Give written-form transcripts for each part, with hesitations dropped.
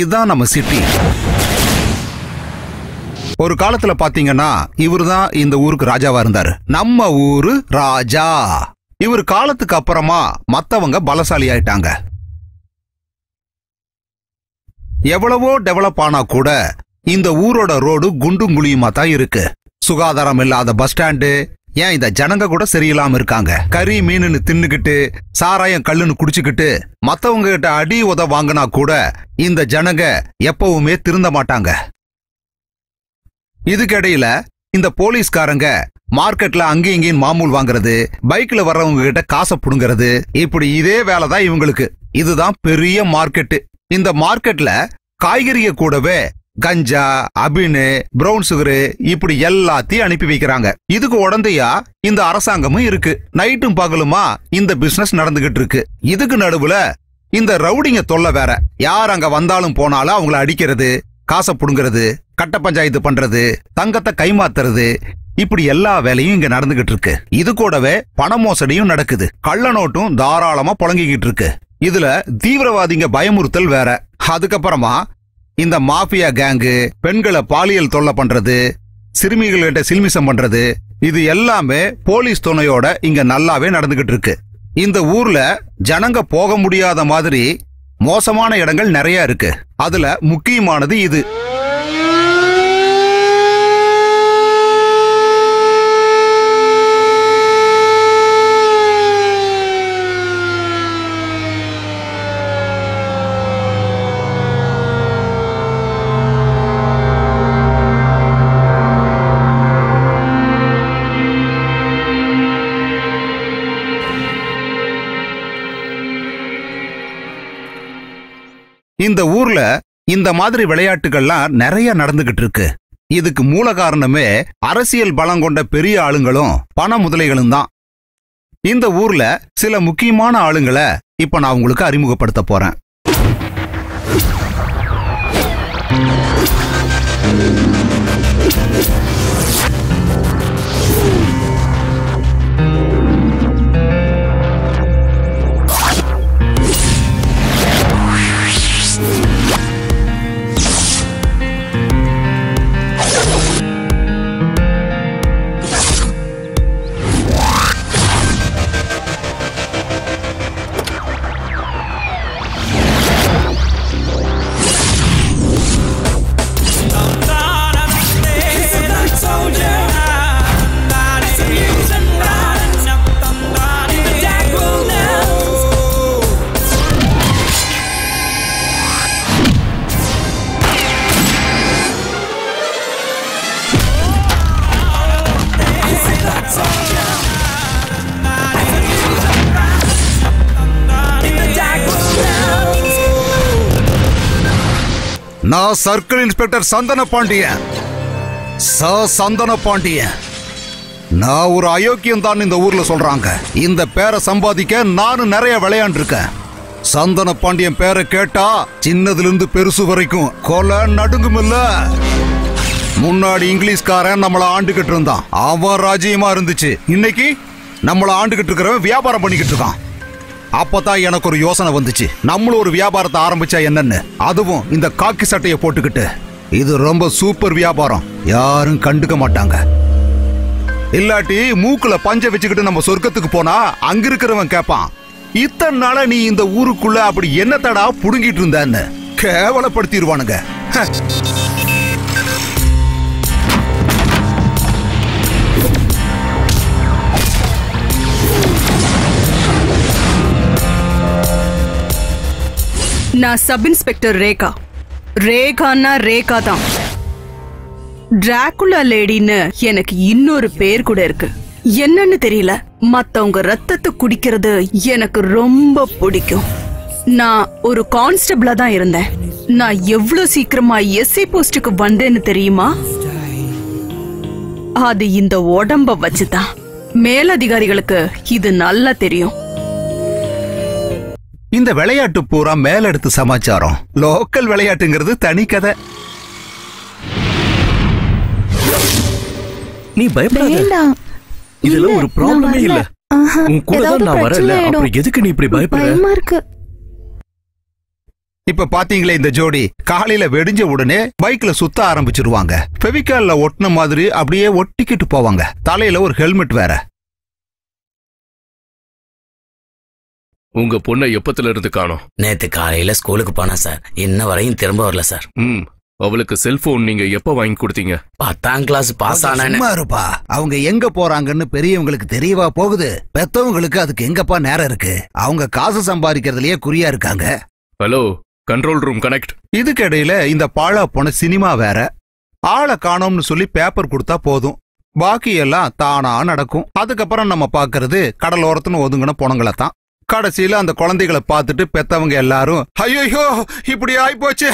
இதுதான் நம்ம சிட்டி. ஒரு காலத்துல பாத்தீங்கன்னா இவருதான் இந்த ஊருக்கு ராஜாவா இருந்தாரு. நம்ம ஊரு ராஜா. இவர் காலத்துக்கு அப்புறமா மத்தவங்க பலசாலி ஆயிட்டாங்க. எவ்வளவோ டெவலப் ஆனா கூட இந்த ஊரோட ரோடு குண்டும் குழியுமா தான் இருக்கு. சுகாதாரம் இல்லாத பஸ் ஸ்டாண்டு, ஏன் இத ஜனங்க கூட சரியில்லாம இருக்காங்க. கறி மீனுன்னு தின்னுக்கிட்டு சாராயம் கல்லுன்னு குடிச்சுக்கிட்டு மத்தவங்க கிட்ட அடி உத வாங்கினா கூட இந்த ஜனங்க எப்பவுமே திருந்த மாட்டாங்க. இதுக்கிடையில இந்த போலீஸ்காரங்க மார்க்கெட்ல அங்கே இங்கேயும் மாமூல் வாங்குறது, பைக்ல வர்றவங்க கிட்ட காசை புடுங்கிறது, இப்படி இதே வேலைதான் இவங்களுக்கு. இதுதான் பெரிய மார்க்கெட்டு. இந்த மார்க்கெட்ல காய்கறிய கூடவே கஞ்சா, அபின், பிரவுன் சுகரு இப்படி எல்லாத்தையும் அனுப்பி வைக்கிறாங்க. இதுக்கு உடந்தையா இந்த அரசாங்கமும் இருக்கு. நைட்டும் பகலுமா இந்த பிசினஸ் நடந்துகிட்டு இருக்கு. இதுக்கு நடுவுல இந்த ரவுடிங்க தொல்லை வேற. யார் அங்க வந்தாலும் போனாலும் அவங்கள அடிக்கிறது, காசை புடுங்கிறது, கட்ட பஞ்சாயத்து பண்றது, தங்கத்தை கைமாத்துறது, இப்படி எல்லா வேலையும் இங்க நடந்துகிட்டு இருக்கு. இது கூடவே பண மோசடியும் நடக்குது. கள்ள நோட்டும் தாராளமா புழங்கிக்கிட்டு இருக்கு. இதுல தீவிரவாதிங்க பயமுறுத்தல் வேற. அதுக்கப்புறமா இந்த மாஃபியா கேங்கு பெண்களை பாலியல் தொல்லை பண்றது, சிறுமிகள்கிட்ட சில்மிசம் பண்றது, இது எல்லாமே போலீஸ் துணையோட இங்க நல்லாவே நடந்துகிட்டு இருக்கு. இந்த ஊர்ல ஜனங்க போக முடியாத மாதிரி மோசமான இடங்கள் நிறைய இருக்கு. அதுல முக்கியமானது இது. இந்த ஊர்ல இந்த மாதிரி விளையாட்டுகள்லாம் நிறைய நடந்துகிட்டு இருக்கு. இதுக்கு மூல காரணமே அரசியல் பலம் கொண்ட பெரிய ஆளுங்களும் பண முதலைகளும் தான். இந்த ஊர்ல சில முக்கியமான ஆளுங்களை இப்ப நான் உங்களுக்கு அறிமுகப்படுத்த போறேன். நான் சர்க்கிள் இன்ஸ்பெக்டர் சந்தன பாண்டியன். சந்தன பாண்டியன் நான் ஒரு அயோக்கியம் தான் இந்த ஊர்ல சொல்றாங்க. இந்த பேரை சம்பாதிக்க நானும் நிறைய விளையாண்டுருக்கேன். சந்தன பாண்டியன் பேரை கேட்டா சின்னதுல இருந்து பெருசு வரைக்கும் கொலை நடுங்கும் இல்ல. முன்னாடி இங்கிலீஷ்காரன் நம்மளை ஆண்டுகிட்டு இருந்தான், அவன் ராஜ்யமா இருந்துச்சு. இன்னைக்கு நம்மளை ஆண்டுகிட்டு இருக்கிறவன் வியாபாரம் பண்ணிக்கிட்டு இருக்கான். அப்பதான் எனக்கு ஒரு யோசனை வந்துச்சு, நம்மளும் ஒரு வியாபாரத்தை ஆரம்பிச்சா என்னன்னு. அதுவும் இந்த காக்கி சட்டையை போட்டுக்கிட்டு. இது ரொம்ப சூப்பர் வியாபாரம், யாரும் கண்டுக்க மாட்டாங்க. இல்லாட்டி மூக்குல பஞ்ச வச்சுக்கிட்டு நம்ம சொர்க்கத்துக்கு போனா அங்க இருக்கிறவன் கேப்பான், இத்தனை நாள நீ இந்த ஊருக்குள்ள அப்படி என்ன தடா புடுங்கிட்டு இருந்தான்னு. கேவலப்படுத்திடுவானுங்க. நான் சப் இன்ஸ்பெக்டர் ரேகா. ரேகான்னா ரேகா தான். டிராகுலா லேடின்னு எனக்கு இன்னொரு பேர் கூட இருக்கு, என்னன்னு தெரியல. மத்தவங்க ரத்தத்தை குடிக்கிறது எனக்கு ரொம்ப பிடிக்கும். நான் ஒரு கான்ஸ்டபிளா தான் இருந்தேன். நான் எவ்வளவு சீக்கிரமா எஸ்ஐ போஸ்டுக்கு வந்தேன்னு தெரியுமா? அது இந்த உடம்ப வச்சுதான். மேலதிகாரிகளுக்கு இது நல்லா தெரியும். இந்த விளையாட்டு பூரா மேலெடுத்து சமாச்சாரம். லோக்கல் விளையாட்டுங்கிறது தனி கதை. நீ பயப்படாத, இதுல ஒரு ப்ராப்ளமே இல்ல. உன் கூட நான் வரல, அப்புறம் எதுக்கு நீ இப்படி பயப்படுற? இப்ப பாத்தீங்களே இந்த ஜோடி காலையில வெடிஞ்ச உடனே பைக்ல சுத்த ஆரம்பிச்சிருவாங்க. ஃபெவிகால்ல ஒட்டின மாதிரி அப்படியே ஒட்டிக்கிட்டு போவாங்க. தலையில ஒரு ஹெல்மெட் வேற. உங்க பொண்ணை எப்பத்துல இருந்து காணோம்? நேத்து காலையில ஸ்கூலுக்கு போனா சார், இன்ன வரையும் திரும்ப வரல சார். அவளுக்கு செல்போன் நீங்க எப்ப வாங்கி கொடுத்தீங்க? 10ஆம் கிளாஸ் பாஸ் ஆனானே. மாறுப்பா, அவங்க எங்க போறாங்கன்னு பெரியவங்களுக்கு தெரியவா போகுது? பெத்தவங்களுக்கு அதுக்கு எங்கப்பா நேரம் இருக்கு? அவங்க காசு சம்பாதிக்கிறதுலயே குறியா இருக்காங்க. Hello control room connect. இதுக்கிடையில இந்த பாழா போன சினிமா வேற. ஆளை காணோம்னு சொல்லி பேப்பர் கொடுத்தா போதும், பாக்கி எல்லாம் தானா நடக்கும். அதுக்கப்புறம் நம்ம பாக்குறது கடலோரத்துன்னு ஒதுங்கின போனங்களை தான். கடைசியில அந்த குழந்தைகளை பார்த்துட்டு பெத்தவங்க எல்லாரும் ஐயோ இப்படி ஆயிப்போச்சே,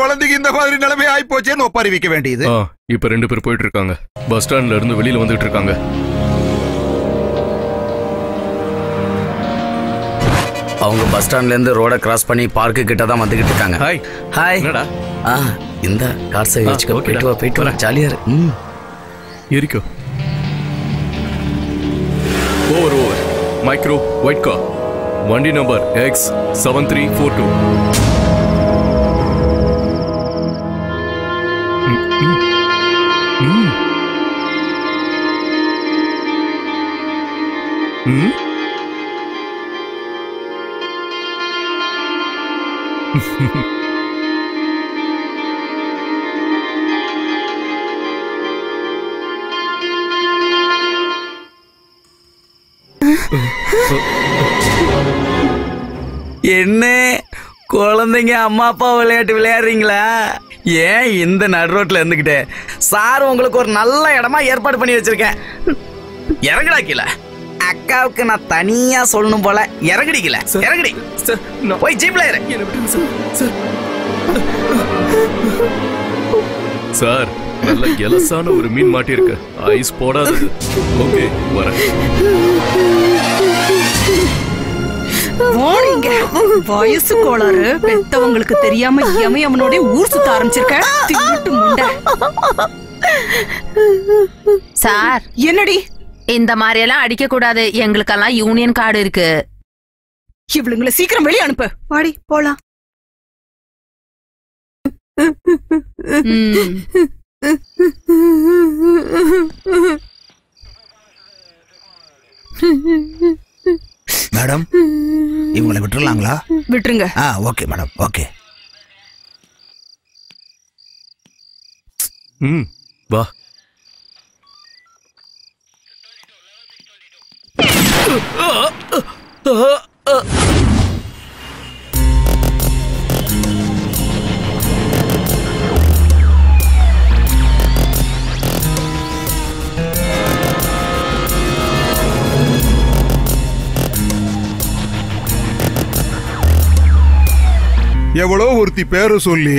குழந்தைக்கு இந்த மாதிரி நிலைமை ஆயிப்போச்சேன்னு ஒப்பறிவிக்க வேண்டியது. இப்ப 2 பேர் போயிட்டு இருக்காங்க. பஸ் ஸ்டாண்ட்ல இருந்து வெளியில வந்துட்டு இருக்காங்க. அவங்க பஸ் ஸ்டாண்ட்ல இருந்து ரோட கிராஸ் பண்ணி பார்க்கு கிட்ட தான் வந்துகிட்டு இருக்காங்க. Hi hi. என்னடா இந்த கார் சர்வீஸ் கோ போயிட்டு வா போயிட்டு வா, ஜாலியா இருக்கு. Over over micro white car, வண்டி நம்பர் X7342. என்ன குழந்தைங்க அம்மா அப்பா விளையாட்டு விளையாடுறீங்களா? ஏன் இந்த நடு ரோட்ல இருந்துகிட்டே? சார் உங்களுக்கு ஒரு நல்ல இடமா ஏற்பாடு பண்ணி வச்சிருக்கேன், இறங்கடா கீழே. அக்காவுக்கு நான் தனியா சொல்லணும் போல. இறங்கடிக்கல இறங்கடி போய் ஜீப்ல சார். நல்ல எலசான ஒரு மீன் மாட்டிருக்கு, ஐஸ் போடாது. ஓகே வர போறீங்க. வயசு கோளாறு பெத்தவங்களுக்கு தெரியாம எமையவனோட ஊர் சுத்த ஆரம்பிச்சிருக்க சார். என்னடி இந்த மாதிரி எல்லாம் அடிக்க கூடாது, எங்களுக்கெல்லாம் யூனியன் கார்டு இருக்கு. இவளுங்களை சீக்கிரம் வெளியே அனுப்பு. வாடி போலாம். மேடம் இவங்களை விட்டுறலாங்களா? விட்டுருங்க. Okay madam. ஓகே வா. எவ்வளோ ஒருத்தி பேரு சொல்லி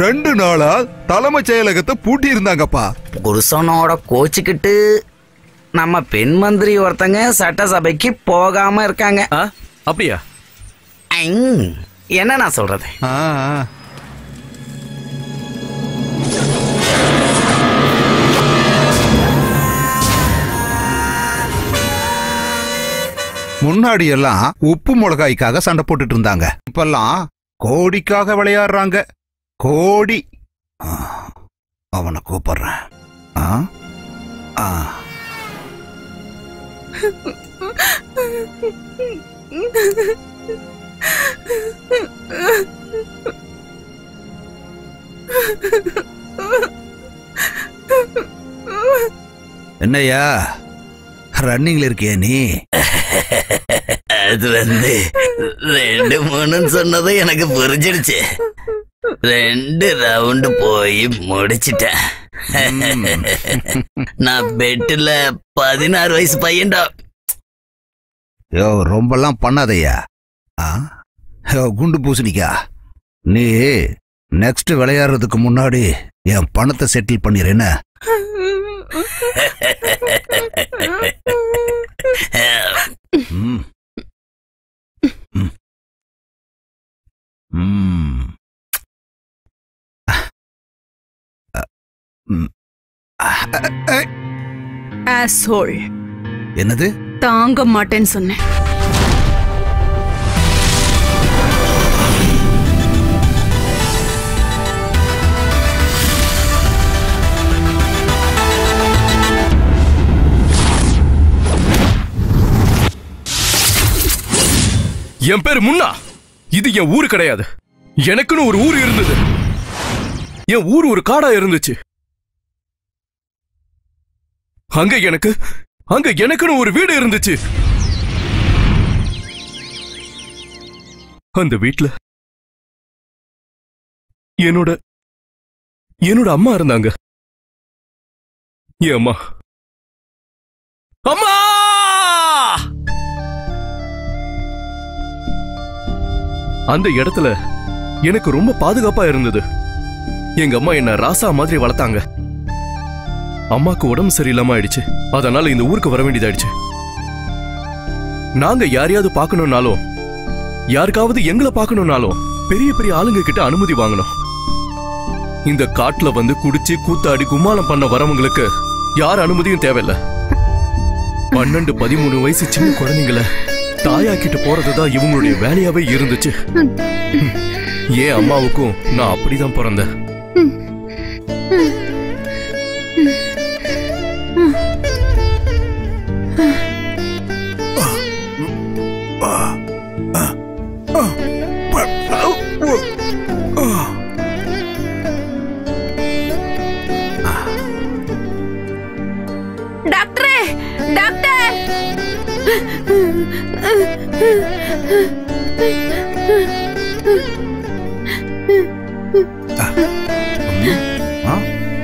2 நாளா தலைமைச் செயலகத்தை பூட்டி இருந்தாங்கப்பா. குருசனோட கோச்சுக்கிட்டு நம்ம பெண் மந்திரி ஒருத்தங்க சட்டசபைக்கு போகாம இருக்காங்க. அப்படியா? என்ன நான் சொல்றது? முன்னாடி எல்லாம் உப்பு மிளகாய்க்காக சண்டை போட்டுட்டு இருந்தாங்க, இப்பெல்லாம் கோடிக்காக விளையாடுறாங்க. கோடி அவனை கூப்பிடுறேன். என்னையா ரன்னிங்ல இருக்கியா நீ? அது வந்து 2 3 சொன்னது எனக்கு புரிஞ்சிடுச்சு. 2 ரவுண்டு போய் முடிச்சிட்டேன். நான் பெட்டில் 16 வயசு பையன்டா. யோ ரொம்பலாம் பண்ணாதையா. யோ குண்டு பூசணிக்கா, நீ நெக்ஸ்ட் விளையாடுறதுக்கு முன்னாடி என் பணத்தை செட்டில் பண்ணிடுறேன். என்னது தாங்க மாட்டேன்னு சொன்னேன். என் பேர் முன்னா. இது என் ஊரு கிடையாது. எனக்குன்னு ஒரு ஊர் இருந்தது. என் ஊர் ஒரு காடா இருந்துச்சு. அங்க எனக்குன்னு ஒரு வீடு இருந்துச்சு. அந்த வீட்டுல என்னோட அம்மா இருந்தாங்க. என் அம்மா அம்மா அந்த இடத்துல எனக்கு ரொம்ப பாதுகாப்பா இருந்தது. எங்க அம்மா என்ன ராசா மாதிரி வளர்த்தாங்க. அம்மாக்கு உடம்பு சரியில்லாம ஆயிடுச்சு. அதனால இந்த ஊருக்கு வர வேண்டியதாயிடுச்சு. நாங்க யாரையாவது பார்க்கணும்னாலும், யாருக்காவது எங்களை பார்க்கணும்னாலும் பெரிய பெரிய ஆளுங்க கிட்ட அனுமதி வாங்கணும். இந்த காட்டுல வந்து குடிச்சு கூத்தாடி கும்மாளம் பண்ண வரவங்களுக்கு யார் அனுமதியும் தேவையில்லை. 12-13 வயசு சின்ன குழந்தைங்களை தாயாக்கிட்டு போறதுதான் இவங்களுடைய வேலையாவே இருந்துச்சு. ஏன் அம்மாவுக்கும் நான் அப்படிதான் பிறந்தேன்.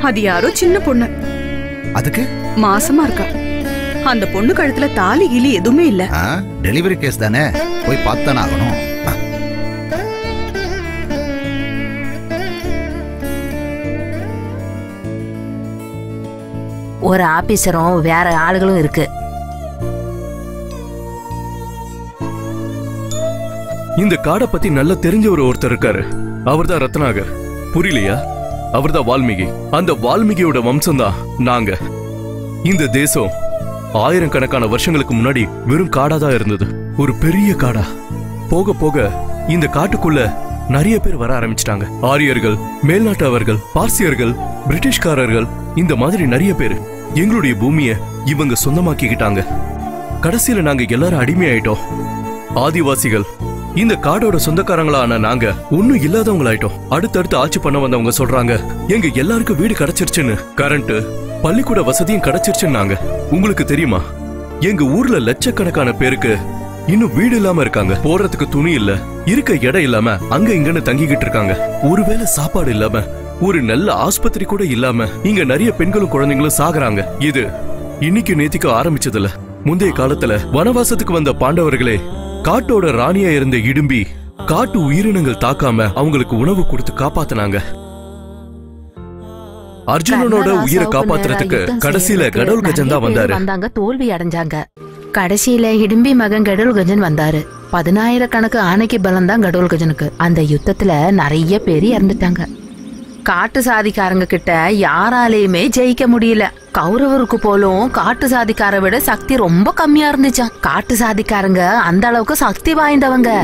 அது யாரோ சின்ன பொண்ணு. அதுக்கு மாசமா இருக்கா. அந்த பொண்ணு கழுத்துல தாலி கிலி எதுவுமே இல்ல. டெலிவரி கேஸ் தானே, போய் பார்த்தானே ஆகணும். ஒரு ஆபீசரும் வேற ஆளுகளும் இருக்கு. இந்த காடை பத்தி நல்லா தெரிஞ்ச ஒருத்தர் இருக்காரு. அவர்தான் ரத்னாகர். புரியலையா? அவர்தான் வால்மீகி. அந்த வால்மீகியோட வம்சம்தான் நாங்க. இந்த தேசம் 1000 கணக்கான வருஷங்களுக்கு முன்னாடி வெறும் காடாதான் இருந்தது. ஒரு பெரிய காடா. போக போக இந்த காட்டுக்குள்ள நிறைய பேர் வர ஆரம்பிச்சிட்டாங்க. ஆரியர்கள், மேல்நாட்டவர்கள், பார்சியர்கள், பிரிட்டிஷ்காரர்கள், இந்த மாதிரி நிறைய பேர் எங்களுடைய பூமியை இவங்க சொந்தமாக்கிக்கிட்டாங்க. கடைசியில நாங்க எல்லாரும் அடிமையாயிட்டோம். ஆதிவாசிகள், இந்த காடோட சொந்தக்காரங்களான நாங்க ஒன்னும் இல்லாதவங்களாயிட்டோம். அடுத்தடுத்து ஆட்சி பண்ண வந்தவங்க சொல்றாங்க, எங்க எல்லாருக்கும் வீடு கிடைச்சிருச்சுன்னு. கரண்ட், பள்ளிக்கூட வசதியும் கிடைச்சிருச்சுன்னாங்க. உங்களுக்கு தெரியுமா, எங்க ஊர்ல லட்சக்கணக்கான பேருக்கு இன்னும் வீடு இல்லாம இருக்காங்க. போறதுக்கு துணி இல்ல, இருக்க இடம் இல்லாம அங்க இங்கன்னு தங்கிக்கிட்டு இருக்காங்க. ஒருவேளை சாப்பாடு இல்லாம, ஒரு நல்ல ஆஸ்பத்திரி கூட இல்லாம இங்க நிறைய பெண்களும் குழந்தைங்களும் சாகுறாங்க. இது இன்னைக்கு நேத்திக்கு ஆரம்பிச்சதுல. முந்தைய காலத்துல வனவாசத்துக்கு வந்த பாண்டவர்களே, காட்டோட ராணியா இருந்த இடும்பி காட்டு உயிரினங்கள் தாக்காம அவங்களுக்கு உணவு கொடுத்து காப்பாத்தினாங்க. அர்ஜுனனோட உயிரை காப்பாத்துறதுக்கு கடைசியில கடோல்கஜன் தான் வந்தாரு. தோல்வி அடைஞ்சாங்க. கடைசியில இடும்பி மகன் கடோல்கஜன் வந்தாரு. 10000 கணக்கு ஆணைக்கு பலம் தான் கடோல்கஜனுக்கு. அந்த யுத்தத்துல நிறைய பேர் இறந்துட்டாங்க. காட்டு சாதிக்காரங்க கிட்ட யாராலையுமே ஜெயிக்க முடியல. கௌரவருக்கு போலும் காட்டு சாதிக்கார விட சக்தி ரொம்ப கம்மியா இருந்துச்சான். காட்டு சாதிக்காரங்க அந்த அளவுக்கு சக்தி வாய்ந்தவங்க.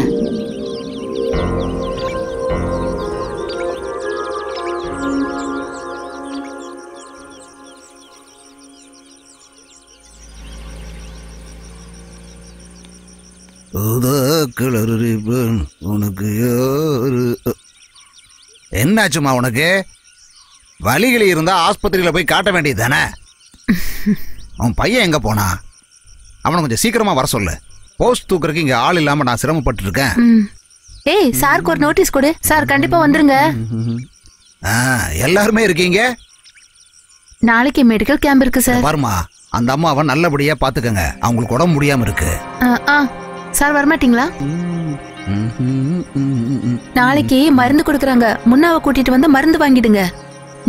உனக்கு என்னாச்சுமா? உனக்கு வலிகளி இருந்தா ஆஸ்பத்திரியில போய் காட்ட வேண்டியது தானே. அவன் பையன் எங்க போனா? அவனை கொஞ்சம் சீக்கிரமா வர சொல்லு. போஸ்ட் தூக்குறதுக்கு இங்க ஆள் இல்லாம நான் சிரமப்பட்டு இருக்கேன். ஏய், சாருக்கு ஒரு நோட்டீஸ் கொடு. சார் கண்டிப்பா வந்துருங்க. எல்லாருமே இருக்கீங்க. நாளைக்கு மெடிக்கல் கேம்ப் இருக்கு சார். பாருமா, அந்த அம்மாவை நல்லபடியா பாத்துக்கங்க. அவங்களுக்கு உடம்பு முடியாம இருக்கு. சார் வரமாட்டீங்களா? நாளைக்கு மருந்து கொடுக்கறாங்க. முன்னாவை கூட்டிட்டு வந்து மருந்து வாங்கிடுங்க.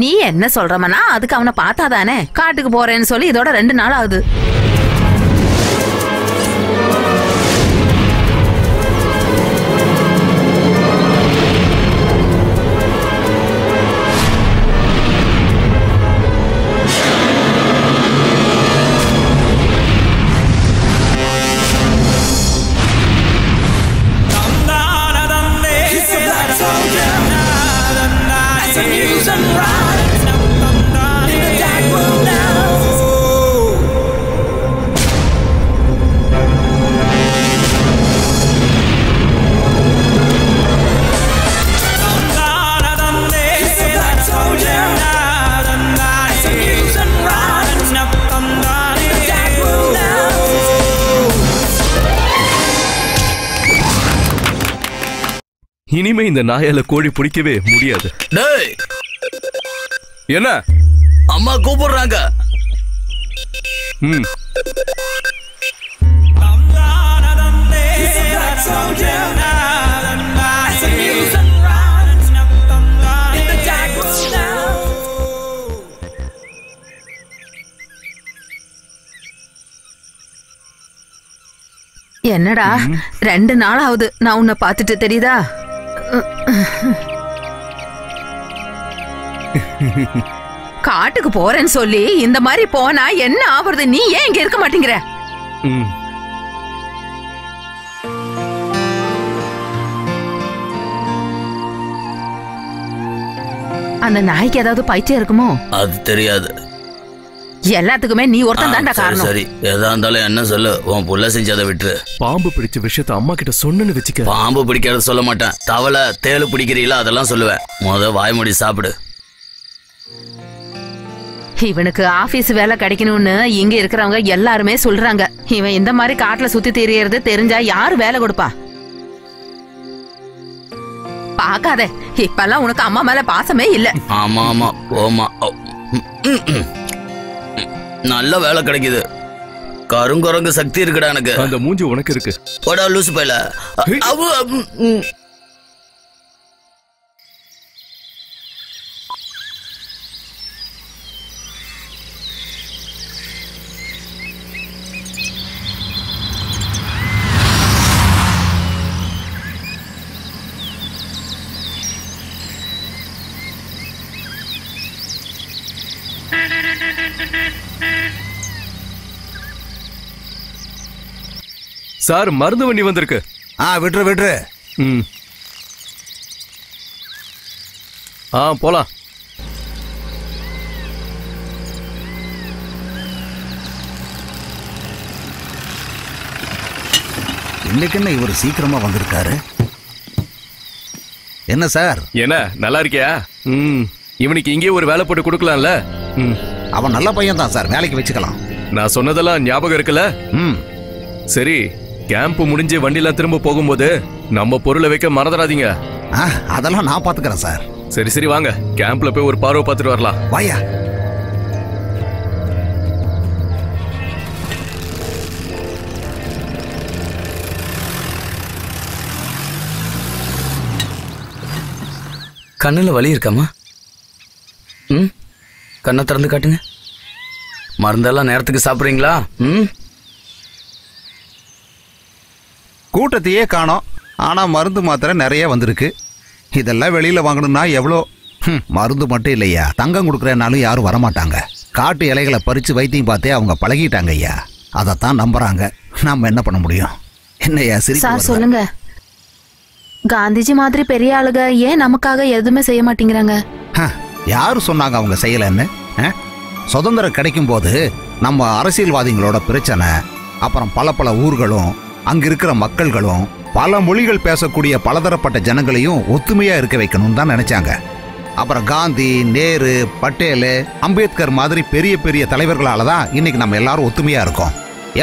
நீ என்ன சொல்றமனா? அதுக்கு அவனை பார்த்தாதானே. காட்டுக்கு போறேன்னு சொல்லி இதோட 2 நாள் ஆகுது. இனிமே இந்த நாயால கோழி பிடிக்கவே முடியாது. டேய் என்ன அம்மா கூப்பிடுறாங்க. என்னடா ரெண்டு நாள் ஆகுது நான் உன்னை பார்த்துட்டு தெரியுதா? காட்டுக்கு போறேன்னு சொல்லி இந்த மாதிரி போனா என்ன ஆவறது? நீ ஏன் இங்க இருக்க மாட்டேங்கிற? அந்த நாய்க்கு ஏதாவது பைத்தியம் இருக்குமோ? அது தெரியாது. எல்லாத்துக்குமே நீ ஒருத்தன் தான்டா காரணம். சரி எதா இருந்தாலும் என்ன சொல்லு, உன் புள்ள செஞ்சதை விட்டுரு. பாம்பு பிடிச்ச விஷயத்த அம்மா கிட்ட சொன்னேன்னு வெச்சுக்க. பாம்பு பிடிக்காத சொல்ல மாட்டேன், தவளை தேளு பிடிக்கிறீங்களா அதெல்லாம் சொல்லுவேன். முத வாய்மொழி சாப்பிடு. இவனுக்கு ஆபீஸ் வேலை கிடைக்கணும்னு இங்க இருக்கிறவங்க எல்லாருமே சொல்றாங்க. இவன் இந்த மாதிரி காட்டுல சுத்தி தெரியறது தெரிஞ்சா யாரு வேலை கொடுப்பா? பாக்காதே, இப்பெல்லாம் உனக்கு அம்மா மேல பாசமே இல்ல. ஆமா ஆமா ஓமா, நல்ல வேலை கிடைக்குது. கருங்குரங்கு சக்தி இருக்குடா எனக்கு. அந்த மூஞ்சி உனக்கு இருக்கு. போடா லூசு பையல. சார் மருந்து வண்டி வந்திருக்கு. விட்டுரு விட்டுரு. போலாம். இன்னைக்கு என்ன இவர் சீக்கிரமா வந்திருக்காரு? என்ன சார் என்ன நல்லா இருக்கியா? இவனுக்கு இங்கே ஒரு வேலை போட்டு கொடுக்கலாம்ல. அவன் நல்ல பையன் தான் சார், வேலைக்கு வச்சுக்கலாம். நான் சொன்னதெல்லாம் ஞாபகம் இருக்குல்ல? சரி, கேம்ப் முடிஞ்சு வண்டிலாம் திரும்ப போகும்போது நம்ம பொருளை வைக்க மறந்துடாதீங்க. அதெல்லாம் நான் பாத்துக்கிறேன் சார். சரி சரி வாங்க, கேம்ப்ல போய் ஒரு பார்வை பார்த்துட்டு வரலாம். வாயா. கண்ணுல வலி இருக்காமா? கண்ணை திறந்து காட்டுங்க. மருந்தெல்லாம் நேரத்துக்கு சாப்பிட்றீங்களா? கூட்டத்தையே காணோம், ஆனால் மருந்து மாத்திரை நிறைய வந்திருக்கு. இதெல்லாம் வெளியில் வாங்கணும்னா எவ்வளோ? மருந்து மட்டும் இல்லையா, தங்கம் கொடுக்குறேன்னாலும் யாரும் வரமாட்டாங்க. காட்டு இலைகளை பறித்து வைத்தியம் பார்த்தே அவங்க பழகிட்டாங்க ஐயா, அதைத்தான் நம்புகிறாங்க. நாம் என்ன பண்ண முடியும்? என்னையா சரி சார் சொல்லுங்க. காந்திஜி மாதிரி பெரிய ஆளுக ஏன் நமக்காக எதுவுமே செய்ய மாட்டேங்கிறாங்க? யாரு சொன்னாங்க அவங்க செய்யலன்னு? சுதந்திரம் கிடைக்கும் போது நம்ம அரசியல்வாதிகளோட பிரச்சனை, அப்புறம் பல பல ஊர்களும் அங்க இருக்கிற மக்கள்களும் பல மொழிகள் பேசக்கூடிய பலதரப்பட்ட ஜனங்களையும் ஒத்துமையா இருக்க வைக்கணும்னு தான் நினைச்சாங்க. அப்புறம் காந்தி, நேரு, பட்டேலு, அம்பேத்கர் மாதிரி பெரிய பெரிய தலைவர்களால தான் இன்னைக்கு நம்ம எல்லாரும் ஒத்துமையா இருக்கோம்,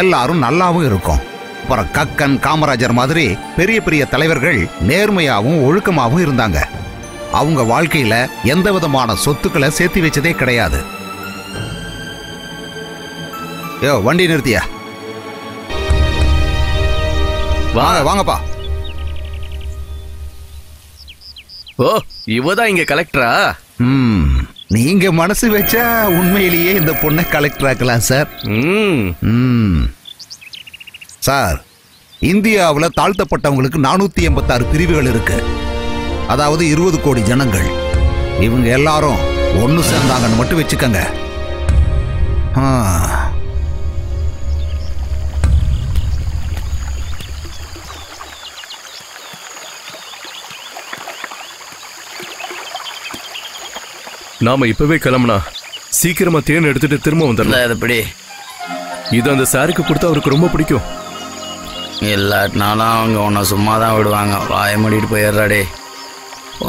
எல்லாரும் நல்லாவும் இருக்கோம். அப்புறம் கக்கன், காமராஜர் மாதிரி பெரிய பெரிய தலைவர்கள் நேர்மையாகவும் ஒழுக்கமாகவும் இருந்தாங்க. அவங்க வாழ்க்கையில எந்த விதமான சொத்துக்களை சேர்த்து வச்சதே கிடையாது. யோ வண்டி நிறுத்தியா, வாங்க வாங்கப்பா. ஓ இவதான் இங்க கலெக்டரா? நீங்க மனசு வச்சா உண்மையிலேயே இந்த பொண்ணை கலெக்டராக்கலாம் சார். சார் இந்தியாவில் தாழ்த்தப்பட்டவங்களுக்கு 486 பிரிவுகள் இருக்கு. அதாவது 20 கோடி ஜனங்கள். இவங்க எல்லாரும் ஒன்று சேர்ந்தாங்கன்னு மட்டும் வச்சுக்கோங்க. நாம இப்பவே கிளம்புனா சீக்கிரமா தேன் எடுத்துட்டு திரும்ப வந்துடலாம். இது அந்த சாருக்கு கொடுத்தா அவருக்கு ரொம்ப பிடிக்கும். இல்லாட்டினாலும் அவங்க உன்னை சும்மா தான் விடுவாங்க. வாய மூடிட்டு போயிடுறாடே.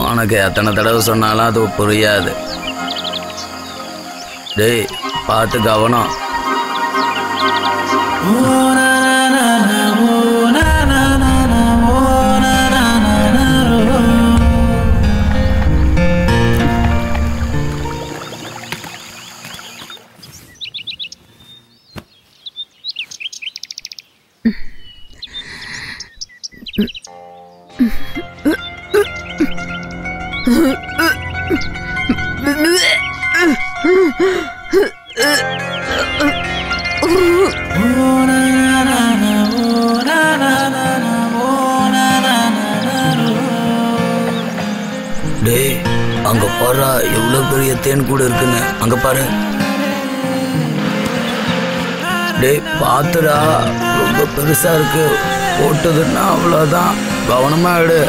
உனக்கு எத்தனை தடவை சொன்னாலும் அது புரியாது. டேய் பார்த்து கவனம். அங்க பாரு எவ்வளவு பெரிய தேன் கூடு இருக்குன்னு அங்க பாரு. டேய் பாத்துடா ரொம்ப பெருசா இருக்கு, போட்டதுன்னா அவ்வளவுதான், கவனமா எடு.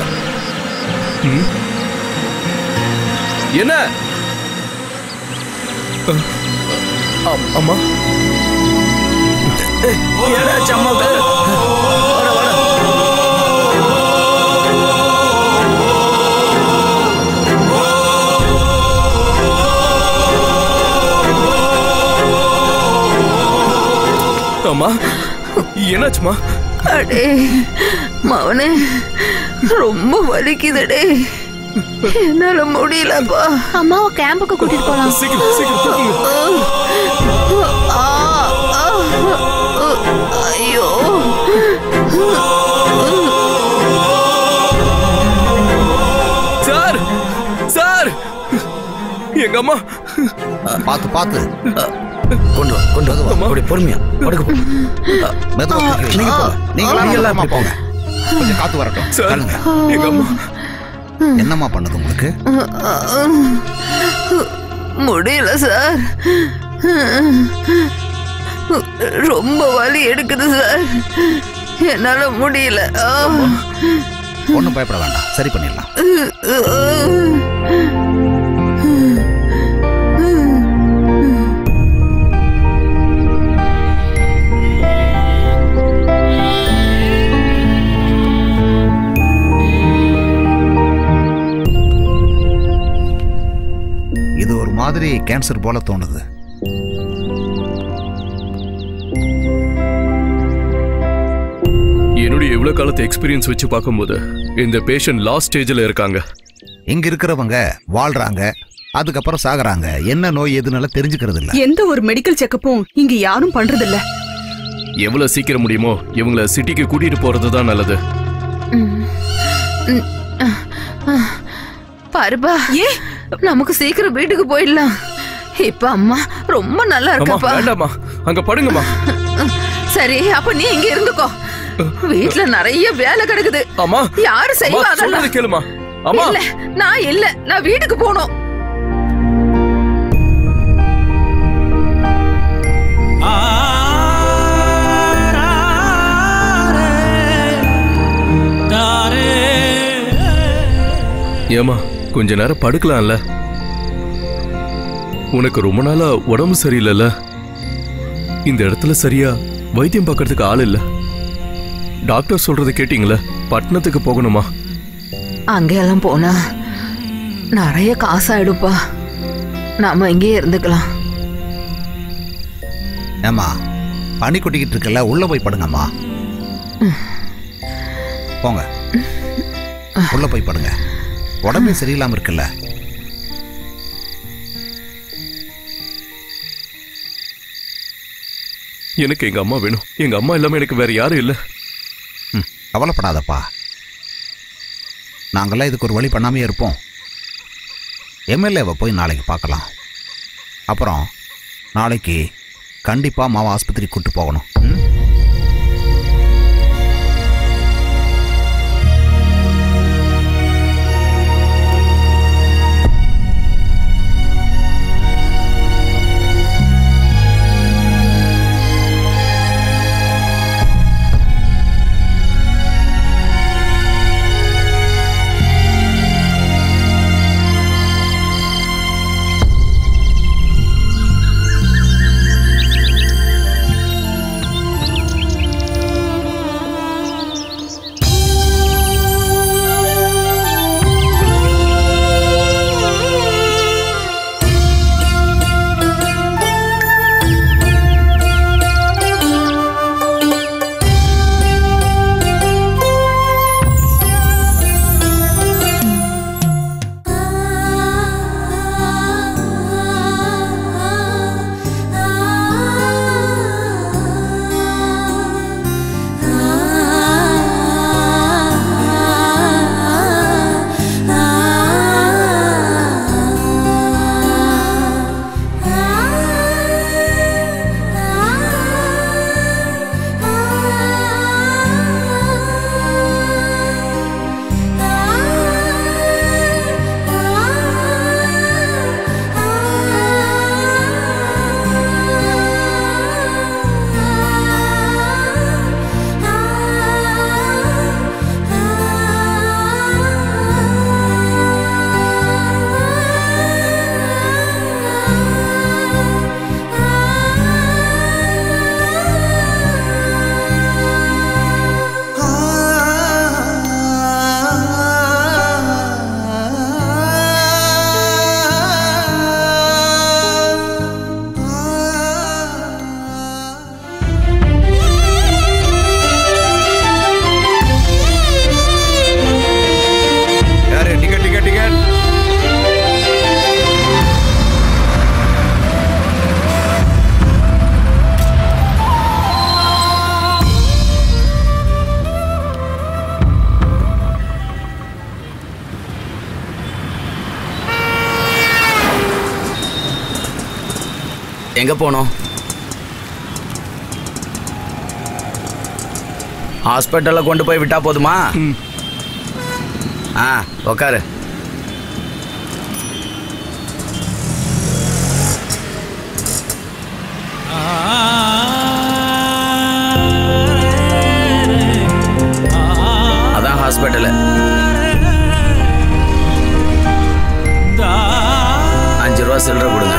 என்ன அம்மா அம்மா என்னாச்சுமா? அடே மவனே ரொம்ப வலிக்குதுடே, என்னால முடியலப்பா. அம்மாவை கேம்புக்கு கூட்டிட்டு போலாம். சீக்கிரம் சீக்கிரம். ஐயோ சார் சார் எங்க அம்மா. பாத்து பாத்து கொண்டு வா கொண்டு வா. அப்படி பொறுமையா படுக்க. நீங்க போங்க, கொஞ்சம் காத்து வரட்டும். என்னம்மா பண்ணுது உங்களுக்கு? முடியல சார், ரொம்ப வலி எடுக்குது சார், என்னால முடியல. ஒன்னும் பயப்பட வேண்டாம், சரி பண்ணிடலாம். மாதிரி கேன்சர் போல தோணுது. என்னுடைய இவ்வளவு காலத்து எக்ஸ்பீரியன்ஸ் வச்சு பார்க்கும்போது இந்த பேஷண்ட் லாஸ்ட் ஸ்டேஜில் இருக்காங்க. இங்க இருக்கிறவங்க வாழ்றாங்க, அதுக்கப்புறம் சாகுறாங்க. என்ன நோய் எதுனால தெரிஞ்சுக்கிறது இல்லை. எந்த ஒரு மெடிக்கல் செக்கப்பும் இங்க யாரும் பண்றது இல்லை. எவ்வளவு சீக்கிரம் முடியுமோ இவங்களை சிட்டிக்கு கூட்டிட்டு போறதுதான் நல்லது. பர்பா ஏ நமக்கு சீக்கிரம் வீட்டுக்கு போயிடலாம். இப்ப அம்மா ரொம்ப நல்லா இருக்கப்பா. அங்க படுங்கம்மா. சரி அப்ப நீ இங்க இருந்துக்கோ. வீட்டுல நிறைய வேலை கிடக்குது. யாரு செய்வாங்க கேளுமா. நான் இல்ல, நான் வீட்டுக்கு போனோம். ஏமா கொஞ்ச நேரம் படுக்கலாம்ல. உனக்கு ரொம்ப நாளா உடம்பு சரியில்லைல்ல. இந்த இடத்துல சரியா வைத்தியம் பார்க்கறதுக்கு ஆள் இல்ல. டாக்டர் சொல்றது கேட்டீங்களா? பட்டணத்துக்கு போகணுமா? அங்கெல்லாம் போனா நிறைய காசாயிடுப்பா, நாம இங்கே இருந்துக்கலாம். ஏமா பனி கொட்டிக்கிட்டு இருக்கல, உள்ள போய் படுங்கம்மா. போங்க உள்ள போய் படுங்க. உடம்பே சரியில்லாம இருக்குல்ல. எனக்கு எங்க அம்மா வேணும். எங்க அம்மா இல்லாம எனக்கு வேற யாரும் இல்ல. கவலைப்படாதப்பா, நாங்கெல்லாம் இதுக்கு ஒரு வழி பண்ணாமே இருப்போம். எம்எல்ஏவை போய் நாளைக்கு பார்க்கலாம். அப்புறம் நாளைக்கு கண்டிப்பா மாவை ஆஸ்பத்திரிக்கு கூட்டு போகணும். எங்க போனும்? ஹாஸ்பிடல்ல கொண்டு போய் விட்டா போதுமா? ஆ உட்காரு. அதான் ஹாஸ்பிடல். 5 ரூபாய் சில்லறை கொடுங்க.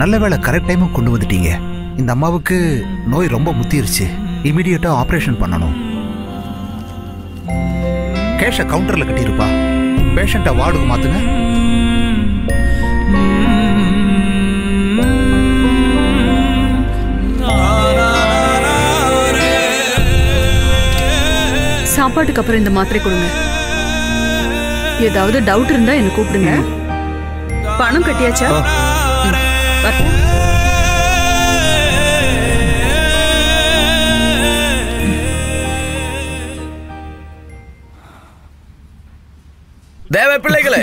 நல்ல வேளை கரெக்ட் டைமுக்கு கொண்டு வந்துட்டீங்க. இந்த அம்மாவுக்கு நோய் ரொம்ப முத்திருச்சு, இமிடியேட்டா ஆபரேஷன் பண்ணணும். கேஷ கவுண்டர்ல கட்டியிருப்பா, பேஷண்ட்டை வார்டுக்கு மாத்துங்க. சாப்பாட்டுக்கு அப்புறம் இந்த மாத்திரை கொடுங்க. ஏதாவது டவுட் இருந்தா என்ன கூப்பிடுங்க. பணம் கட்டியாச்சா? தேவ பிள்ளைகளே,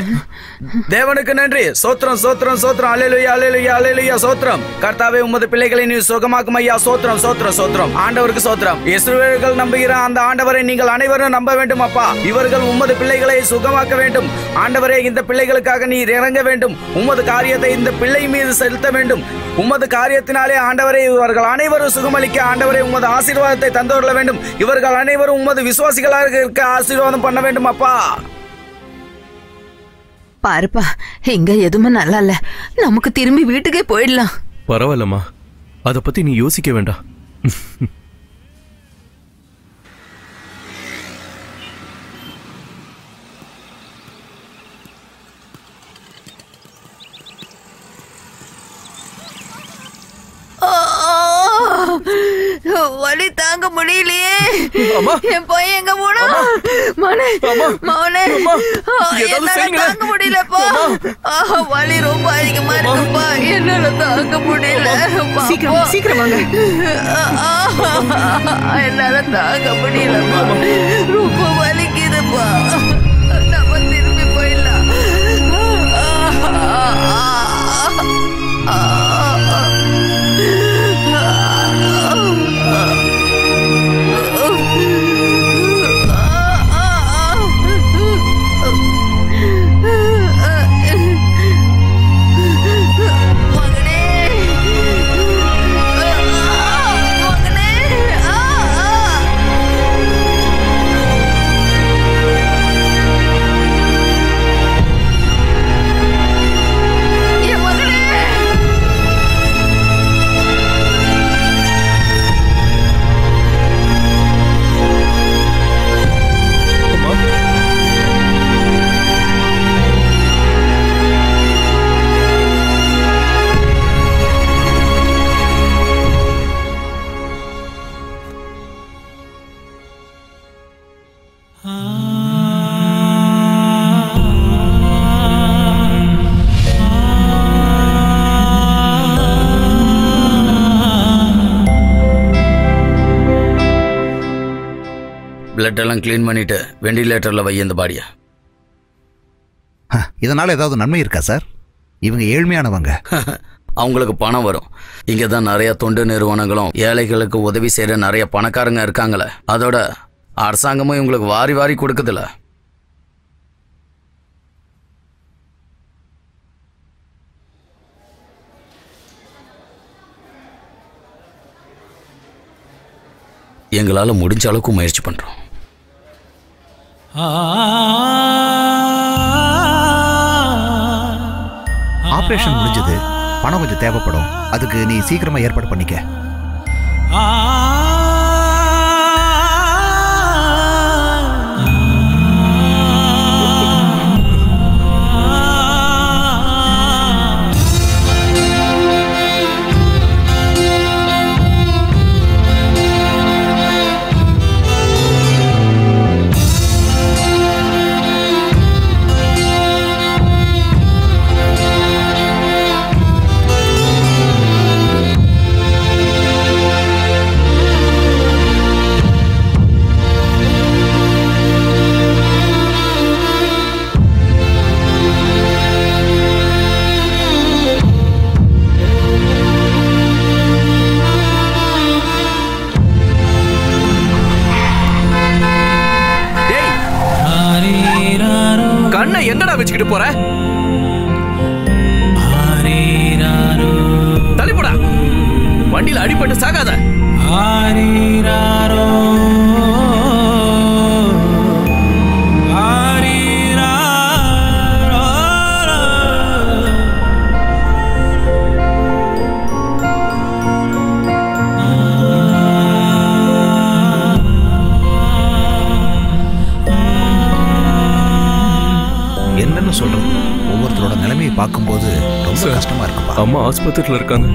தேவனுக்கு நன்றி. சோத்திரம் சோத்திரம் சோத்திரம். அல்லேலூயா அல்லேலூயா அல்லேலூயா. சோத்திரம் கர்த்தாவே, உமது பிள்ளைகளை நீ சுகமாக்கும் ஐயா. சோத்திரம் சோத்திரம் சோத்திரம் ஆண்டவருக்கு சோத்திரம். இஸ்ரவேலர்கள் நம்புகிற அந்த ஆண்டவரை நீங்கள் அனைவரும் நம்ப வேண்டும் அப்பா. இவர்கள் உமது பிள்ளைகளை சுகமாக்க வேண்டும் ஆண்டவரே. இந்த பிள்ளைகளுக்காக நீ இறங்க வேண்டும். உமது காரியத்தை இந்த பிள்ளை மீது செலுத்த வேண்டும். உமது காரியத்தினாலே ஆண்டவரை இவர்கள் அனைவரும் சுகமளிக்க ஆண்டவரை உமது ஆசீர்வாதத்தை தந்துள்ள வேண்டும். இவர்கள் அனைவரும் உமது விசுவாசிகளாக இருக்க ஆசீர்வாதம் பண்ண வேண்டும் அப்பா. பாருப்பா, எங்க எதுவுமே நல்லா இல்ல, நமக்கு திரும்பி வீட்டுக்கே போயிடலாம். பரவாயில்லம்மா, அதை பத்தி நீ யோசிக்க வேண்டாம். வலி தாங்க முடியலையே. என் பையன் எங்க போனா? மனே மவனே, தாங்க முடியலப்பா. வலி ரொம்ப அதிகமா இருக்குப்பா, என்னால தாங்க முடியல. சீக்கிரம் சீக்கிரம் வாங்க. என்னால தாங்க முடியலப்பா, ரொம்ப வலிக்குதுப்பா. நம்ம திரும்பி போயிடலாம். பிளட் எல்லாம் கிளீன் பண்ணிட்டு வெண்டிலேட்டர்ல வை இந்த பாடியா. இதனால ஏதாவது நன்மை இருக்கா சார்? இவங்க ஏழ்மையானவங்க, அவங்களுக்கு பணம் வரும். இங்கே தான் நிறைய தொண்டு நிறுவனங்களும் ஏழைகளுக்கு உதவி செய்கிற நிறைய பணக்காரங்க இருக்காங்களே, அதோட அரசாங்கமும் இவங்களுக்கு வாரி வாரி கொடுக்குதுல்ல. எங்களால் முடிஞ்ச அளவுக்கு முயற்சி பண்ணுறோம். ஆபரேஷன் முடிஞ்சது, பணம் கொஞ்சம் தேவைப்படும். அதுக்கு நீ சீக்கிரமா ஏற்பாடு பண்ணிக்க. வச்சுக்கிட்டு போற? தள்ளி போடா, வண்டியில அடிபட்டு சாகாத. அம்மா ஆஸ்பத்திரியில இருக்காங்க,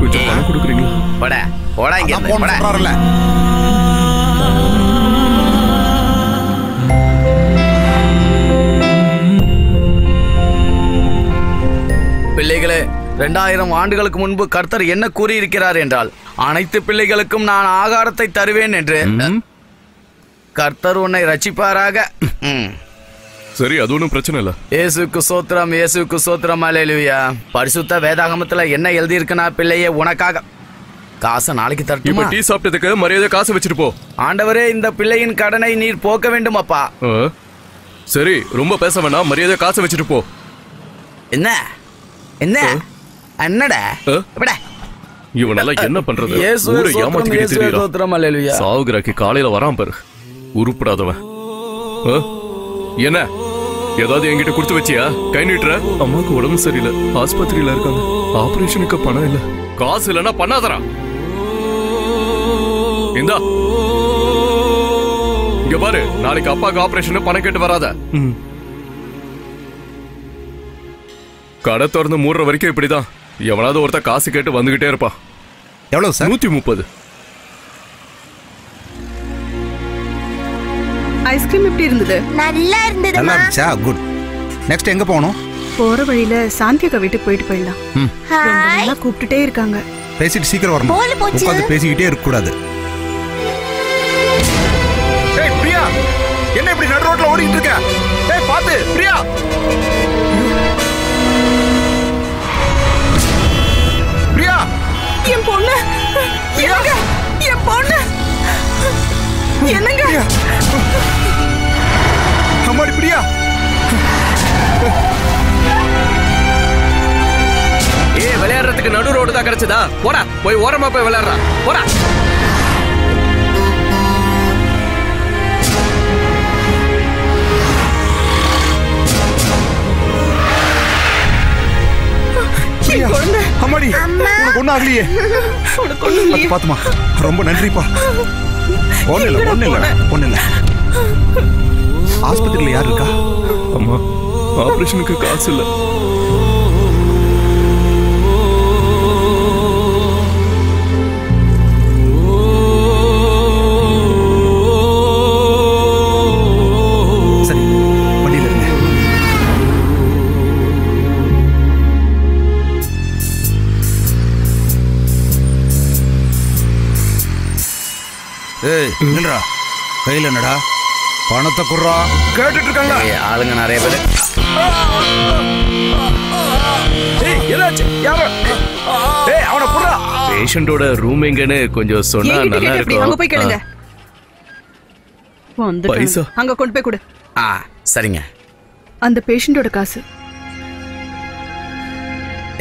கொஞ்சம் பணம் கொடுக்குறீங்களா? போடா போடா, இங்க போன் பண்றாருல. பிள்ளைகளே, 2000 ஆண்டுகளுக்கு முன்பு கர்த்தர் என்ன கூறியிருக்கிறார் என்றால், அனைத்து பிள்ளைகளுக்கும் நான் ஆகாரத்தை தருவேன் என்று. கர்த்தர் உன்னை ரட்சிப்பாராக. சரி, அது ஒன்றும் பிரச்சனை இல்லை. இயேசுக்கு சோத்திரம், இயேசுக்கு சோத்திரம், அல்லேலூயா. பரிசுத்த வேதாகமத்தில் என்ன எழுதியிருக்குன்னா, பிள்ளையே உனக்காக காசை நாளைக்கு தரட்டுமா? டீ சாப்பிட்டதுக்கு மரியாதை காசு வச்சுட்டு போ. ஆண்டவரே, இந்த பிள்ளையின் கடனை நீர் போக்க வேண்டும் அப்பா. சரி, ரொம்ப பேச வேண்டாம், மரியாதை காசை வச்சுட்டு போ. என்ன என்ன என்னடா இவனால என்ன பண்றது? ஏமாத்திக்கிட்டு சாவுகிறாக்கி காலையில வரான் பாரு, உருப்படாதவன். என்ன ஏதாவது என்கிட்ட கொடுத்து வச்சியா? கை நீட்டுற. அம்மாக்கு உடம்பு சரியில்லை, ஆஸ்பத்திரியில இருக்காங்க, ஆபரேஷனுக்கு பணம் இல்ல. காசு இல்லைன்னா பண்ணாதரா. இந்தா இங்க பாரு, நாளைக்கு அப்பாக்கு ஆபரேஷன், பணம் கேட்டு வராத. கடை திறந்து மூடுற வரைக்கும் இப்படிதான், எவனாவது ஒருத்த காசு கேட்டு வந்துகிட்டே இருப்பான். எவ்வளவு சார்? 130. ஐஸ்கிரீம் எப்படி இருந்தது? நல்லா இருந்தது. நல்லா இருந்துச்சா? குட். நெக்ஸ்ட் எங்க போறோம்? போற வழியில சாந்தியக்கா வீட்டுக்கு போயிட்டு போயிடலாம். நல்லா கூப்பிட்டுட்டே இருக்காங்க, பேசிட்டு சீக்கிரம் வரணும். உட்கார்ந்து பேசிக்கிட்டே இருக்க கூடாது. ஏய் பிரியா, என்ன இப்படி நடு ரோட்ல ஓடிட்டு இருக்க? ஏய் பாத்து பிரியா. பிரியா, என் பொண்ணு. பிரியா, என் பொண்ணு. என்னங்க அம்மாடி? பிரியா, ஏ விளையாடுறதுக்கு நடு ரோடு தான் கிடைச்சதா? போடா, போய் ஓரமா போய் விளையாடுறா. போடா, அம்மாடி ஒன்னும் ஆகலையே. பாத்துமா, ரொம்ப நன்றிப்பா. ஆஸ்பத்திரியில யார் இருக்கா? அம்மா, ஆபரேஷனுக்கு காசு இல்ல. சரி, பண்ணில இருங்க. ஏய் என்னடா கையில? என்னடா பணத்தை குறா கேட்டுட்டு இருக்காங்க ஆளுங்க நிறைய பேரு. பேஷண்டோட ரூம் எங்கன்னு கொஞ்சம் சொன்னா நல்லா இருக்கும். அங்க போய் கேளுங்க. பைசா அங்க கொண்டு போய் கொடு. சரிங்க. அந்த பேஷண்டோட காசு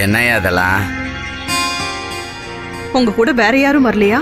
என்னையா? அதெல்லாம் உங்க கூட வேற யாரும் வரலையா?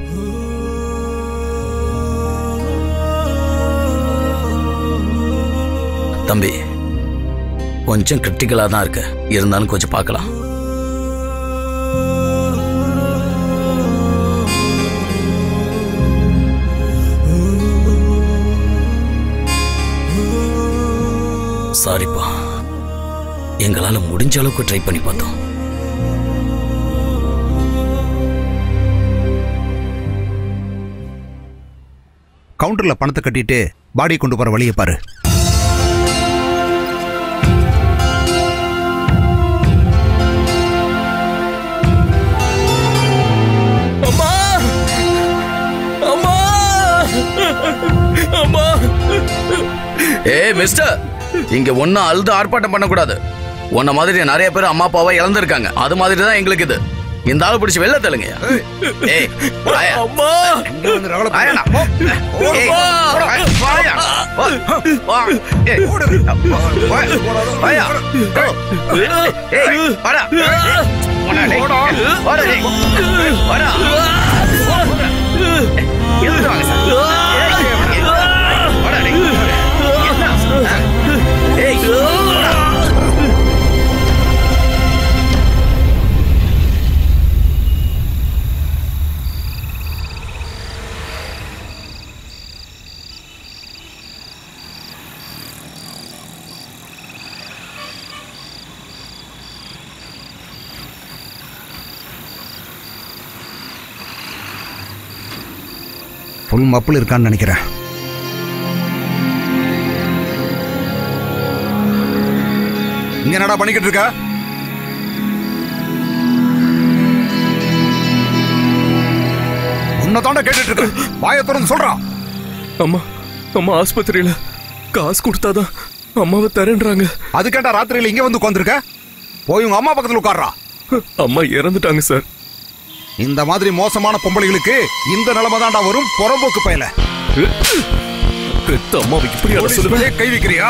தம்பி கொஞ்சம் கிரிட்டிக்கலா தான் இருக்கு, இருந்தாலும் கொஞ்சம் பார்க்கலாம். சாரிப்பா, எங்களால முடிஞ்ச அளவுக்கு ட்ரை பண்ணி பார்த்தோம். கவுண்டர்ல பணத்தை கட்டிட்டு பாடி கொண்டு போற வழியை பாரு. ஏய் மிஸ்டர், இங்க ஒண்ணு அழுது ஆர்ப்பாட்டம் பண்ணக்கூடாது. உன்ன மாதிரி நிறைய பேர் அம்மா அப்பாவை இழந்திருக்காங்க. அது மாதிரி தான் எங்களுக்கு இது. இந்த ஆளு பிடிச்சி வெளில தள்ளுங்கயா. ஏய் வாயா அம்மா, இங்க வந்து ரவள வாயா. ஏய் வாயா வா. ஏய் வாயா. ஏய் வாடா வாடா டேய் வாடா டேய் வாடா. எதுக்கு வாங்க வாடா டேய் வாடா. ஏய் புல் மப்பிள் இருக்கான்னு நினைக்கிறேன். இங்க என்னடா பண்ணிக்கிட்டு இருக்க? உன்னதாண்ட கேட்டுட்டு இருக்க, வாயை திறந்து சொல்றான். அம்மா அம்மா ஆஸ்பத்திரியில காசு கொடுத்தாதான் அம்மாவை தரேன்றாங்க. அதுக்கேண்டா ராத்திரியில இங்க வந்து உட்காந்துருக்க? போய் உங்க அம்மா பக்கத்துல உட்கார்றா. அம்மா இறந்துட்டாங்க சார். இந்த மாதிரி மோசமான பொம்பளைகளுக்கு இந்த நிலைமை தாண்டா வரும். புறம்போக்கு பையல கை வைக்கிறியா?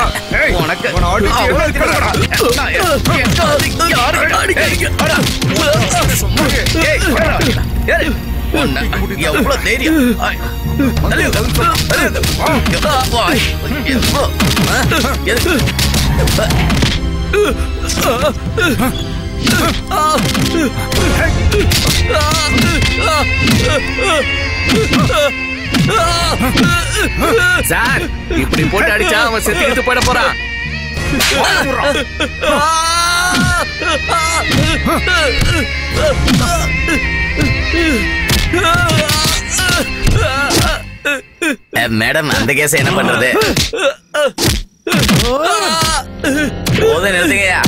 சார், இப்படி போட்டு அடிச்சா அவன் செத்துக்கிட்டு போயிட போறான். மேடம், அந்த கேஸ் என்ன பண்றது? போத நிறுத்துங்கயா.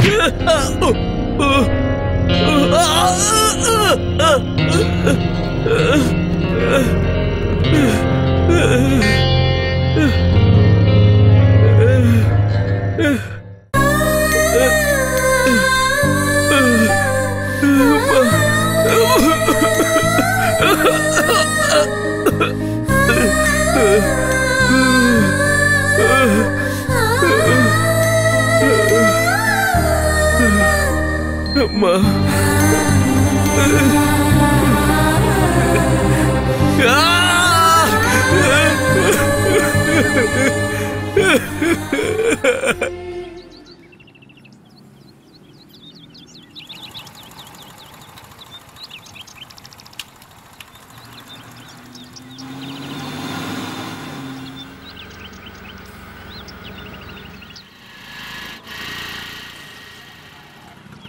அம்மா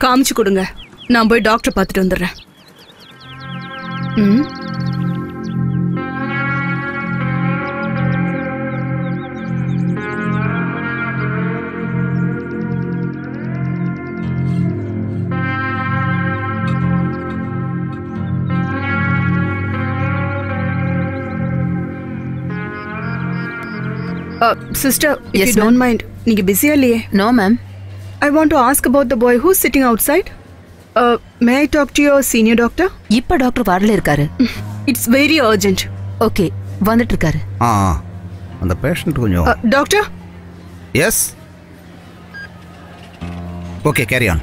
காமிச்சு கொடுங்க, நான் போய் டாக்டர் பார்த்துட்டு வந்துடுறேன். ம், sister, yes, if you don't mind, you are busy alliye? No ma'am, I want to ask about the boy who's sitting outside. May I talk to your senior doctor? Ipa doctor varla irkaru. It's very urgent. Okay, vandit irkaru. And the patient konjam doctor. Yes, okay, carry on.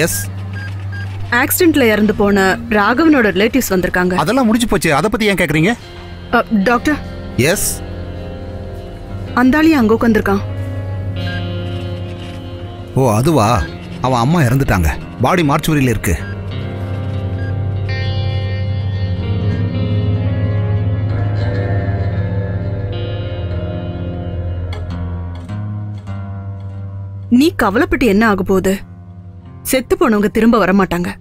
Yes, accident la irandu pona Raghavanoda relatives vandirukanga. Adala mudichu pochu, adha pathi yen kekringa? Doctor. Yes, அந்தாலியும் அங்க உட்காந்துருக்கான். ஓ அதுவா, அவன் அம்மா இறந்துட்டாங்க. பாடி மார்ச்சுவரியில இருக்கு. நீ கவலைப்பட்டு என்ன ஆக போகுது? செத்து போனவங்க திரும்ப வரமாட்டாங்க.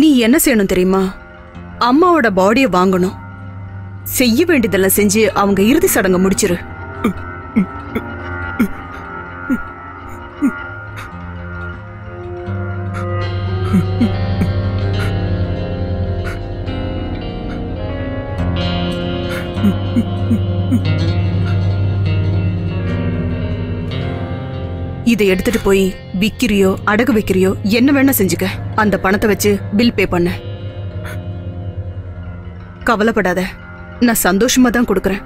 நீ என்ன செய்யணும் தெரியுமா? அம்மாவோட பாடியை வாங்கணும். செய்ய வேண்டியதெல்லாம் செஞ்சு அவங்க இறுதி சடங்கு முடிச்சிரு. இதை எடுத்துட்டு போய் விக்கிறியோ அடகு வைக்கிறியோ என்ன வேணா செஞ்சுக்க. அந்த பணத்தை வச்சு பில் பே பண்ண. கவலைப்படாத, நான் சந்தோஷமா தான் கொடுக்கறேன்.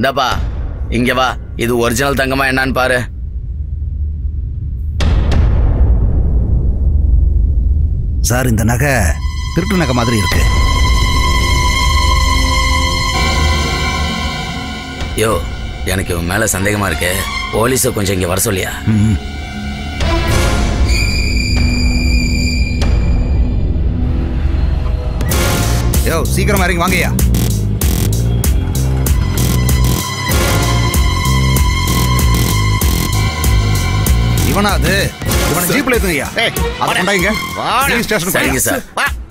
இந்தப்பா, இங்க வா. இது ஒரிஜினல் தங்கமா என்னன்னு பாரு. சார், இந்த நகை திருட்டு நகை மாதிரி இருக்கு. யோ, எனக்கு இவன் மேல சந்தேகமா இருக்கு. போலீஸ கொஞ்சம் இங்க வர சொல்லியா? யோ, சீக்கிரமா இறங்கி வாங்கய்யா. இவனாது இவனை ஜீப்ல ஏத்துங்கய்யா. அடங்கடங்க வா. போலீஸ் ஸ்டேஷன் போறீங்க சார்?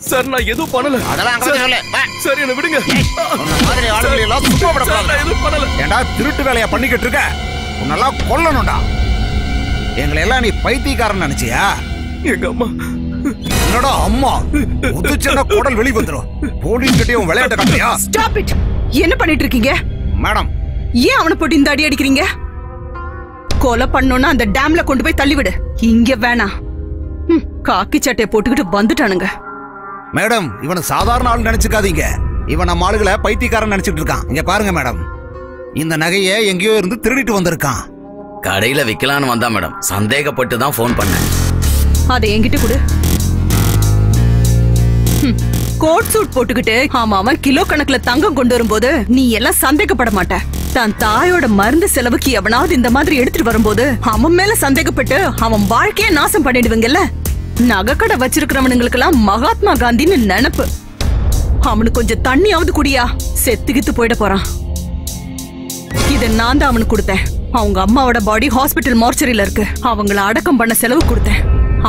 சார், நான் எதுவும் பண்ணல. அதெல்லாம் அங்க போய் சொல்ல. சார், என்ன விடுங்க. உன்ன மாதிரி ஆளுகளை எல்லாம் சுத்தப்படக்கூடாது. நான் எதுவும் பண்ணல. ஏண்டா திருட்டு வேலைய பண்ணிக்கிட்டு இருக்க? உன்னெல்லாம் கொல்லணும்டா. எங்களை எல்லாம் நீ பைத்தியக்காரன் நினைச்சியா? எங்க அம்மா, என்னடா அம்மா உதுச்சன குடல் வெளிய வந்துரும். போலீஸ் கிட்ட உன் விளையாட்ட காட்டியா? Stop it. என்ன பண்ணிட்டு இருக்கீங்க மேடம்? ஏன் அவனை போட்டு இந்த அடி அடிக்கிறீங்க? கொலை பண்ணோன்னா அந்த டேம்ல கொண்டு போய் தள்ளிவிடு. இங்க வேணா. காக்கி சட்டையை போட்டுக்கிட்டு வந்துட்டானுங்க. மேடம், இவனை சாதாரண ஆள் நினைச்சுக்காதீங்க. இவன் நம்ம ஆளுகளை பைத்தியக்காரன் நினைச்சிட்டு இருக்கான். இங்க பாருங்க மேடம், இந்த நகையை எங்கேயோ இருந்து திருடிட்டு வந்திருக்கான். கடையில விக்கலான்னு வந்தா மேடம், சந்தேகப்பட்டு தான் போன் பண்ண. அதை என்கிட்ட கொடு. கோட் சூட் போட்டுக்கிட்டு அவன் கிலோ கணக்குல தங்கம் கொண்டு வரும்போது நீ எல்லாம் சந்தேகப்பட மாட்ட. தன் தாயோட மருந்து செலவுக்கு எவனாவது இந்த மாதிரி எடுத்துட்டு வரும்போது அவன் மேல சந்தேகப்பட்டு அவன் வாழ்க்கைய நாசம் பண்ணிடுவீங்கல்ல. நகைக்கடை வச்சிருக்கிறவனுங்களுக்கெல்லாம் மகாத்மா காந்தின்னு நினைப்பு. அவனுக்கு கொஞ்சம் தண்ணியாவது குடியா, செத்துக்கித்து போயிட போறான். இத நான் தான் அவனுக்கு கொடுத்தேன். அவங்க அம்மாவோட பாடி ஹாஸ்பிட்டல் மார்ச்சரியில இருக்கு. அவங்கள அடக்கம் பண்ண செலவு கொடுத்தேன்.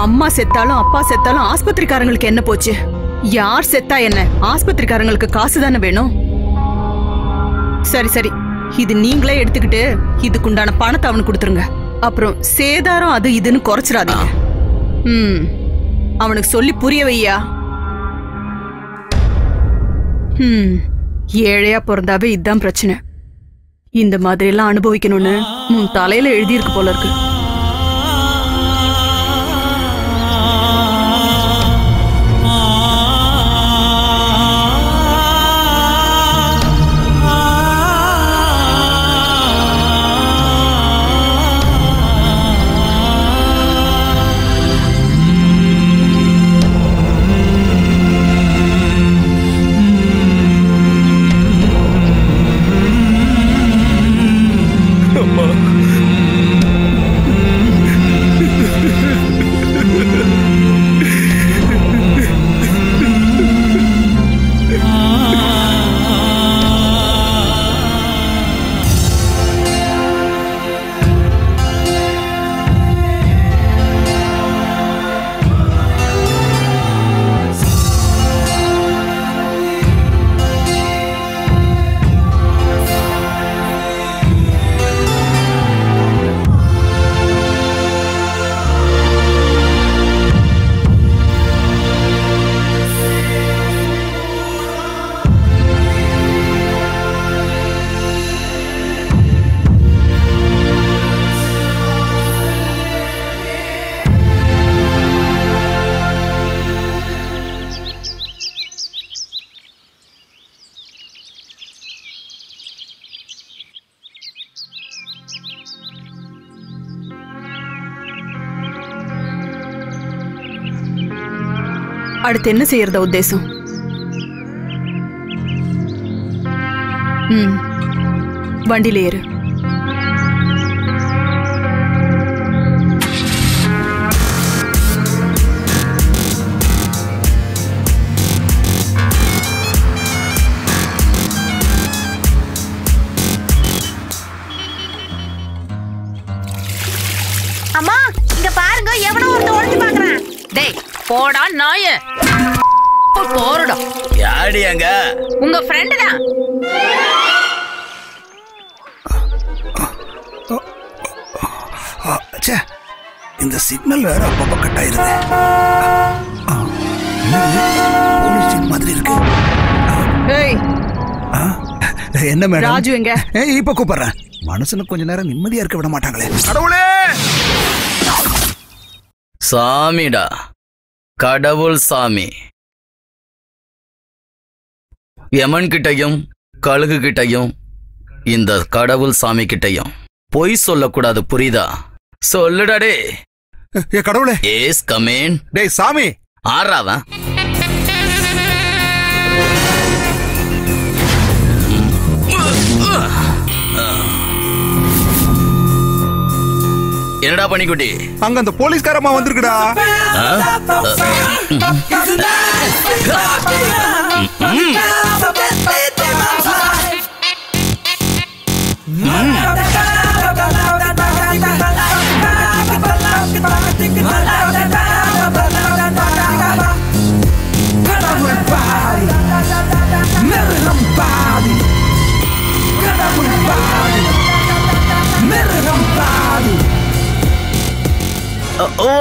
அம்மா செத்தாலும் அப்பா செத்தாலும் ஆஸ்பத்திரிக்காரங்களுக்கு என்ன போச்சு? யார் செத்தா என்ன, ஆஸ்பத்திரிக்காரங்களுக்கு காசு தானே வேணும். சரி சரி, இது நீங்களே எடுத்துக்கிட்டு இதுக்குண்டான பணத்தை அவனுக்கு கொடுத்துருங்க. அப்புறம் சேதாரம் அது இதுன்னு குறைச்சிடாதீங்க. அவனுக்கு சொல்லி புரிய வையா. ஏழையா பிறந்தாவே இதுதான் பிரச்சனை. இந்த மாதிரி எல்லாம் அனுபவிக்கணும்னு உன் தலையில எழுதியிருக்கு போல இருக்கு. அடுத்து என்ன செய்யறத உத்தேசம்? வண்டியில ஏறு. போடா நாயே போறடா யாடிங்க உங்க ஃப்ரெண்ட் தான் அச்சே இந்த சிக்னல் வேற அப்பப்ப கட் ஆயிருது போலீஸ் ஸ்டேஷன் மாதிரி இருக்கு ஏய் என்ன மேடம் ராஜு எங்க ஏய் இப்ப கூப்பிடுறேன் மனுஷனுக்கு கொஞ்ச நேரம் நிம்மதியா இருக்க விட மாட்டாங்களே கடவுளே சாமிடா கடவுள் சாமி யமன் கிட்டயும் கழுகு கிட்டயும் இந்த கடவுள் சாமி கிட்டயும் பொய் சொல்லக்கூடாது புரியுதா சொல்லுடா டேய் ஏ கடவுளே எஸ் கம் இன் டேய் சாமி ஆறாவா என்னடா பண்ணிக்குட்டி அங்க அந்த போலீஸ்காரமா வந்திருக்குடா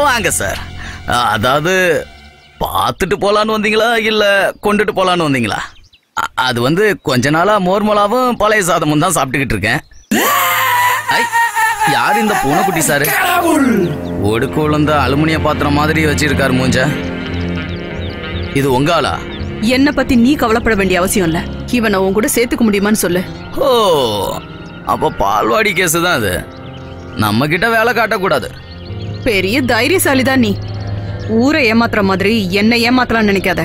வாங்க சார் அதாவது பார்த்துட்டு போலான்னு வந்தீங்களா இல்ல கொண்டுட்டு போலான்னு வந்தீங்களா அது வந்து கொஞ்ச நாளா மோர்மலாவும் பழைய சாதமும் தான் சாப்பிட்டுக்கிட்டு இருக்கேன் யார் இந்த பூனைக்குட்டி சாரு ஒடுக்குழுந்த அலுமினிய பாத்திரம் மாதிரி வச்சிருக்காரு மூஞ்ச இது உங்க ஆளா என்ன பத்தி நீ கவலைப்பட வேண்டிய அவசியம் இல்ல இவனை உன் கூட சேர்த்துக்க முடியுமான்னு சொல்லு ஓ அப்ப பால்வாடி கேஸ் தான் அது நம்ம கிட்ட வேலை காட்டக்கூடாது பெரிய தைரியசாலிதான் நீ ஊரை ஏமாத்துற மாதிரி என்ன ஏமாத்தலாம்னு நினைக்காத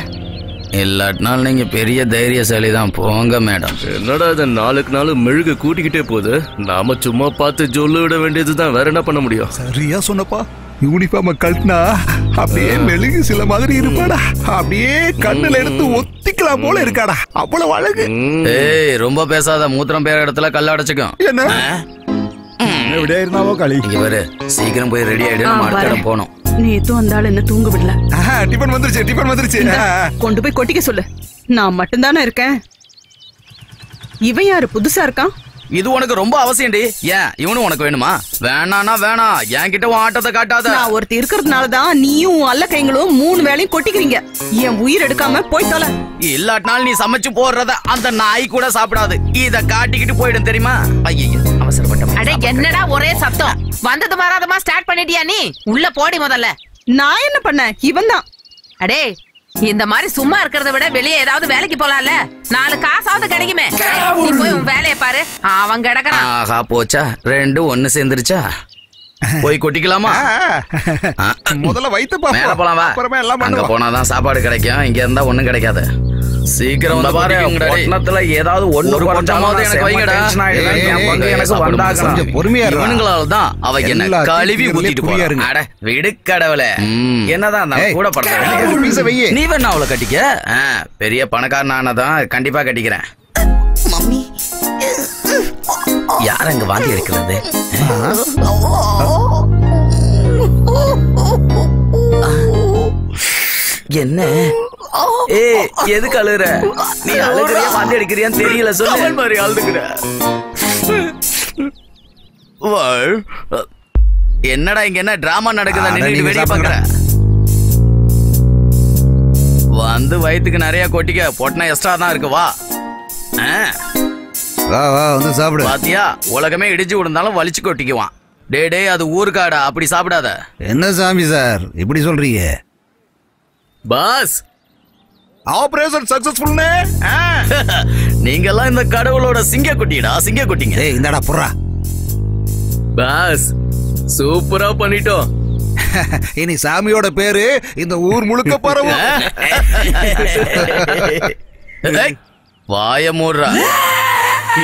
எல்லாட்டினாலும் நீங்க பெரிய தைரியசாலி தான் போங்க மேடம் என்னடா இது நாளுக்கு நாள் மெழுகு கூட்டிக்கிட்டே போகுது நாம சும்மா பார்த்து ஜொல்லு விட வேண்டியதுதான் வேற என்ன பண்ண முடியும் சரியா சொன்னப்பா யூனிஃபார்ம் கழட்டினா அப்படியே மெழுகு சில மாதிரி இருப்பாடா அப்படியே கண்ணுல எடுத்து ஒத்திக்கலாம் போல இருக்காடா அவ்வளவு அழகு ஏய் ரொம்ப பேசாத மூத்திரம் பேர இடத்துல கல்ல அடைச்சுக்கும் என்ன விட இருந்தாவோ களி இவரு சீக்கிரம் போய் ரெடி ஆயிடு நம்ம அடுத்த இடம் போனோம் நீ ஏதோ வந்தால என்ன தூங்க விடல டிபன் வந்துருச்சு டிபன் வந்துருச்சு கொண்டு போய் கொட்டிக்க சொல்லு நான் மட்டும் தான இருக்கேன் இவன் யாரு புதுசா இருக்கான் இது உனக்கு ரொம்ப அவசியம்டி ஏன் இவனும் உனக்கு வேணுமா வேணானா வேணா என்கிட்ட ஆட்டத்தை காட்டாத நான் ஒருத்தி இருக்கிறதுனால தான் நீயும் அல்ல கைங்களும் மூணு வேளையும் கொட்டிக்கிறீங்க என் உயிர் எடுக்காம போய் தொலை இல்லாட்டினாலும் நீ சமைச்சு போடுறத அந்த நாய் கூட சாப்பிடாது இத காட்டிக்கிட்டு போயிடும் தெரியுமா ஐயோ அவசரப்பட்ட அட என்னடா ஒரே சத்தம் வந்தது வராதமா ஸ்டார்ட் பண்ணிட்டியா நீ உள்ள போடி முதல்ல நான் என்ன பண்ண இவன் தான் அடே இந்த மாதிரி சும்மா இருக்கிறத விட வெளியே ஏதாவது வேலைக்கு போலாம்ல நாலு காசாவது கிடைக்குமே நீ போய் உன் வேலையை பாரு அவன் கிடக்குறான் ஆஹா போச்சா ரெண்டும் ஒன்னு சேர்ந்துருச்சா போய் கொட்டிக்கலாமா முதல்ல வயித்து போலாம் அப்புறமா எல்லாம் அங்க போனாதான் சாப்பாடு கிடைக்கும் இங்க இருந்தா ஒண்ணும் கிடைக்காது சீக்கிரம் பட்டணத்துல ஏதாவது பெரிய பணக்காரனானதான் கண்டிப்பா கட்டிக்கிறேன் யார் அங்க வாங்கி இருக்கிறது என்ன ஏய் எதுக்கு அழுற நீ அழுகிறியா வாந்தி அடிக்கிறியான்னு தெரியல சொல்ல மாதிரி அழுதுகிற என்னடா இங்க என்ன டிராமா நடக்குதா நின்னுட்டு வெளிய பாக்குற வந்து வயித்துக்கு நிறைய கொட்டிக்க பொட்டனா எக்ஸ்ட்ரா தான் இருக்கு வா வா வா வந்து சாப்பிடு பாத்தியா உலகமே இடிஞ்சு விழுந்தாலும் வலிச்சு கொட்டிக்குவான் டே டே அது ஊர்காடா அப்படி சாப்பிடாத என்ன சாமி சார் இப்படி சொல்றீங்க பாஸ் ஆபரேஷன் சக்சஸ்ஃபுல் நே நீங்க எல்லாம் இந்த கடவுளோட சிங்கக்குட்டிடா சிங்கக்குட்டிங்க ஏய் இந்தடா புறா பாஸ் சூப்பரா பண்ணிட்டோம் இனி சாமியோட பேரு இந்த ஊர் முழுக்க பரவும் ஏய் வாய மூடுடா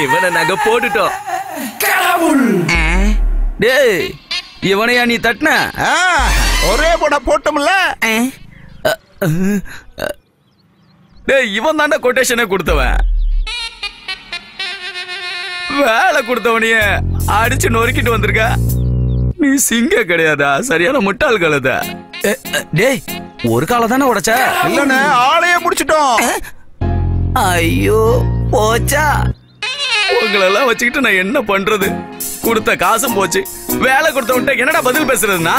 இவனை நாங்க போட்டுட்டோம் கடவுள் டேய் இவனையா நீ தட்டன ஒரே போட போட்டோம்ல இவன் தாண்டா கொட்டேஷனே கொடுத்தவன் வேலை கொடுத்தவனைய அடிச்சு நொறுக்கிட்டு வந்திருக்க நீ சிங்க கிடையாதா சரியான முட்டாள் கழுத ஒரு கால தான உடைச்ச இல்லனே ஆளையே முடிச்சிட்டோம். ஐயோ போச்சா. உங்களெல்லாம் வச்சிட்டு நான் என்ன பண்றது? கொடுத்த காசும் போச்சு. வேளை கொடுத்தவன்ட்ட என்னடா பதில் பேசுறதுனா?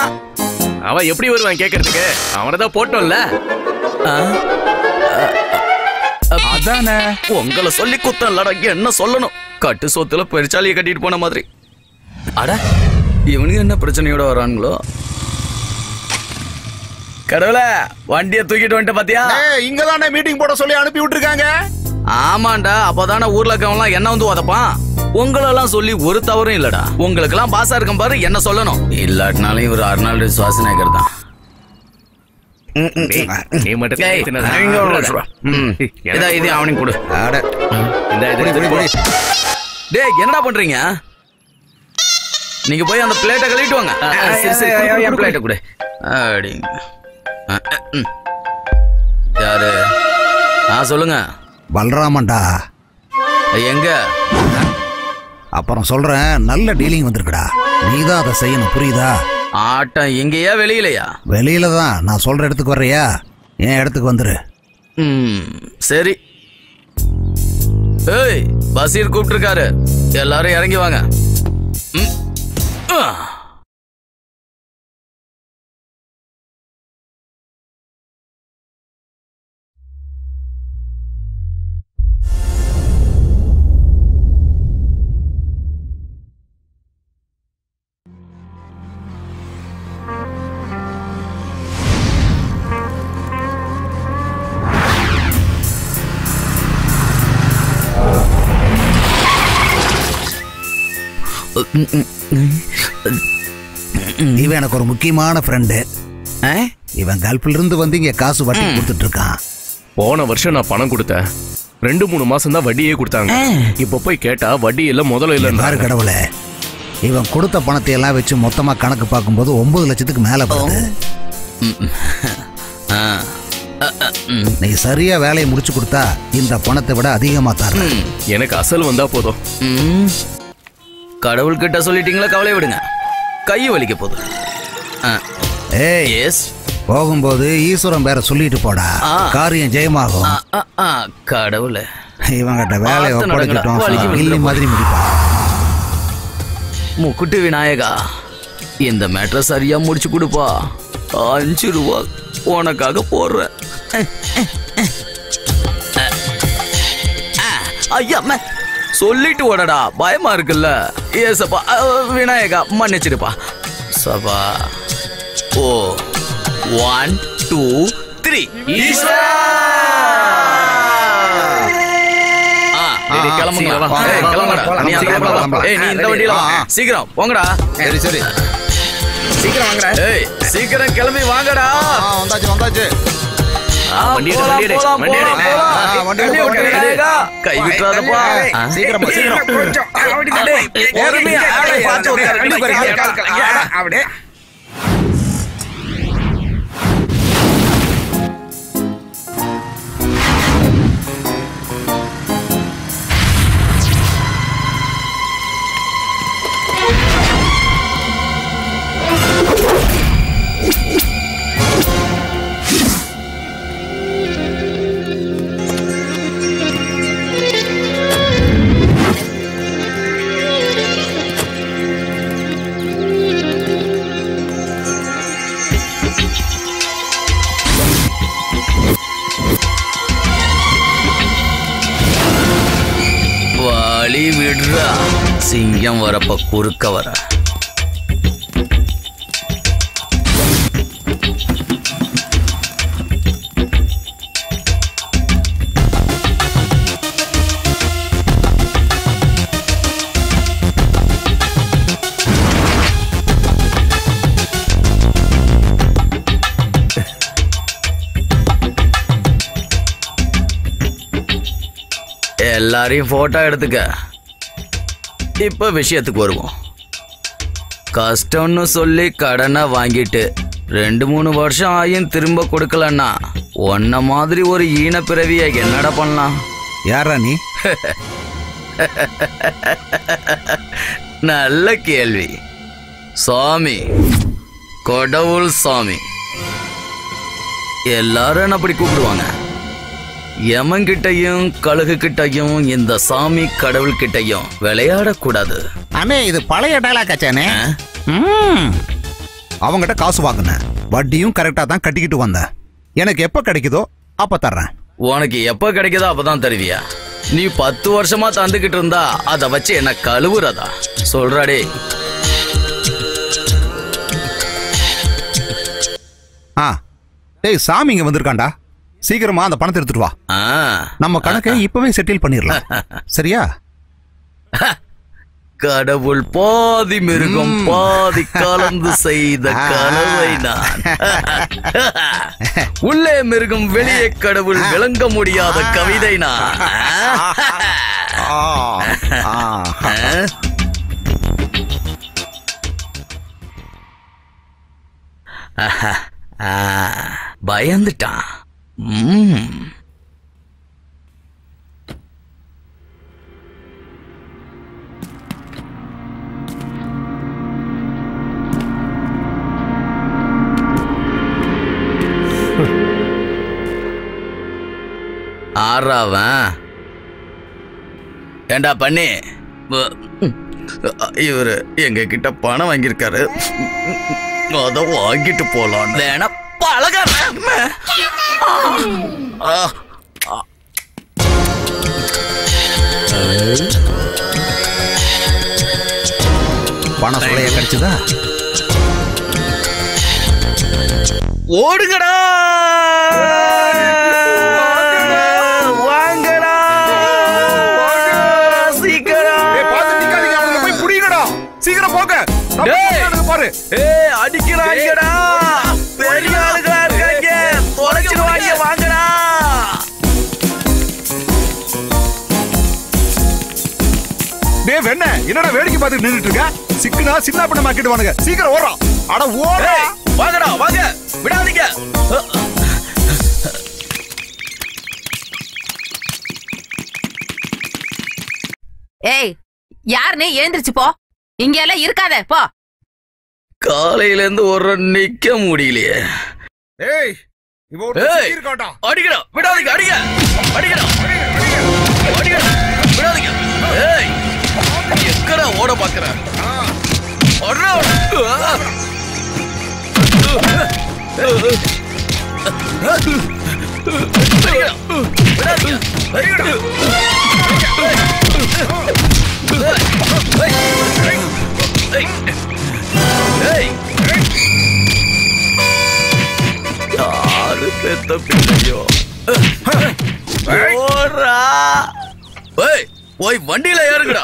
அவன் எப்படி வருவான் கேக்குறதுக்கு? அவனதா போட்டோம்ல. அதானே உங்கள சொல்லி குத்தலடா என்ன சொல்லணும்? கட்டு சோத்துல பெருசாலிய கட்டிட்டு போன மாதிரி. அட இவனுக்கு என்ன பிரச்சனையோட வராங்களோ? கடவுளே வண்டியை தூக்கிட்டு வந்துட்ட பாத்தியா? டேய் இங்க தானே மீட்டிங் போட சொல்லி அனுப்பி விட்டுருக்காங்க. ஆமாண்டா அப்பதானே ஊர்ல இருக்கவங்கலாம் என்ன வந்து உதப்பான். உங்களெல்லாம் சொல்லி ஒரு தவறும் இல்லடா. உங்களுக்கெல்லாம் பாசா இருக்கும் பாரு என்ன சொல்லணும். இல்லாட்டினாலும் இவர் அர்னால்ட் ஸ்வாஸ்நேகர் தான். நீ மட்டும் இது அவனையும் கொடு. டேய் என்னடா பண்றீங்க? நீங்க போய் அந்த பிளேட்டை கழுவிட்டு வாங்க. சரி சரி என் பிளேட்டை கொடு. அப்படிங்க யாரு? சொல்லுங்க. பல்ராமண்டா எங்க? அப்புறம் சொல்றேன். நல்ல டீலிங் வந்திருக்குடா. நீதான் அதை செய்யணும் புரியுதா? ஆட்டம் எங்கயா? வெளியிலயா? வெளியில தான். நான் சொல்ற இடத்துக்கு வர்றியா? என் இடத்துக்கு வந்துரு. சரி. ஏய் பசீர் கூப்பிட்டு இருக்காரு. எல்லாரும் இறங்கி வாங்க. இவன் எனக்கு ஒரு முக்கியமான ஃப்ரெண்டு. இவன் கல்ஃப்ல இருந்து வந்து இங்க காசு வட்டி கொடுத்துட்டு இருக்கான். போன வருஷம் நான் பணம் கொடுத்தேன். 2-3 மாசம் தான் வட்டியே கொடுத்தாங்க. இப்ப போய் கேட்டா வட்டி இல்ல முதல்ல இல்ல. கடவுளே இவன் கொடுத்த பணத்தை எல்லாம் வச்சு மொத்தமா கணக்கு பார்க்கும்போது 9 லட்சத்துக்கு மேல போகுது. நீ சரியா வேலையை முடிச்சு கொடுத்தா இந்த பணத்தை விட அதிகமா தரேன். எனக்கு அசல் வந்தா போதும். கடவுள் கிட்ட சொல்லிட்டீங்களா? கவலை விடுங்க. கை வலிக்க போகுது. போகும்போது ஈஸ்வரன் பேரை சொல்லிட்டு போடா. காரியம் ஜெயமாகும். கடவுளே இவங்கிட்ட வேலையை ஒப்படைச்சிட்டோம். இல்லை மாதிரி முடிப்பா. முக்குட்டு விநாயகா இந்த மேட்டரை சரியா முடிச்சு கொடுப்பா. 5 ரூபா உனக்காக போடுறேன். ஐயா சொல்லிட்டு ஓடடா. பயமா இருக்குல்ல? ஏசப்பா விநாயகா மன்னிச்சிடுப்பா. சபா 1 2 3 சீக்கிரம் போங்கடா. சரி சரி சீக்கிரம் வாங்கடா. சீக்கிரம் கிளம்பி வாங்கடா. வந்தாச்சு வந்தாச்சு. சிங்கம் வரப்ப குறுக்க வர எல்லாரையும் போட்டோ எடுத்துக்க. இப்ப விஷயத்துக்கு வருவோம். கஷ்டம்னு சொல்லி கடனை வாங்கிட்டு 2-3 வருஷம் ஆயும் திரும்ப கொடுக்கலன்னா ஒன்ன மாதிரி ஒரு ஈன பிறவிய என்னடா பண்ணலாம்? யாரா நீ? நல்ல கேள்வி சாமி. கடவுள் சாமி எல்லாரும் அப்படி கூப்பிடுவாங்க. யமங்கிட்டையும் கழுகு கிட்டையும் இந்த சாமி கடவுள் கிட்டையும் விளையாடக்கூடாது. அண்ணே இது பழைய டயலாக் ஆச்சானே. அவங்ககிட்ட காசு வாங்கினேன், வட்டியும் கரெக்டா தான் கட்டிக்கிட்டு வந்தேன். எனக்கு எப்ப கிடைக்குதோ அப்ப தர்றேன். உனக்கு எப்ப கிடைக்குதோ அப்பதான் தருவியா? நீ 10 வருஷமா தந்துகிட்டு இருந்தா அதை வச்சு என்ன கழுவுறதா சொல்றாடே. சாமிங்க வந்திருக்காண்டா, சீக்கிரமா அந்த பணத்தை எடுத்துட்டு வா. நம்ம கணக்கை இப்பவே செட்டில் பண்ணிடலாம், சரியா? கடவுள் பாதி மிருகம் பாதி கலந்து செய்த கலவை நான். உள்ளே மிருகம் வெளியே கடவுள், விளங்க முடியாத கவிதை நான். பயந்துட்டான். ஆறாவன் ஏண்டா பண்ணி இவரு எங்க கிட்ட பணம் வாங்கியிருக்காரு, அத வாங்கிட்டு போலாம். வேணா பழக பணம் சொல்லையா கிடைச்சதா? ஓடுங்கடா என்னடா வேடிக்கை பார்த்து நின்னுட்டு இருக்க? சிக்கனா சின்ன பண்ண மாக்கிட்டு வாங்க, சீக்கிரம் ஓடுறா. அட ஓடு, வாங்கடா வாங்க, விடாதீங்க. ஏய் யாருனே எழுந்திருச்சு போ, இங்க எல்லாம் இருக்காத போ. காலையில இருந்து ஒரு நிக்க முடியலையே. ஏய் இவன் சீக்கிரடா, அடிடா விடாதீங்க, அடிங்க அடிடா அடிங்க விடாதீங்க. ஏய் எக்கற ஓட பாக்குற? ஓடுடா. அடிடா விடாதீங்க, அடிடா அடிங்க. ஏய் யாரு பெத்த பிள்ளையோ? ஓடுறா. ஏய் போய் வண்டியில ஏறுங்கடா.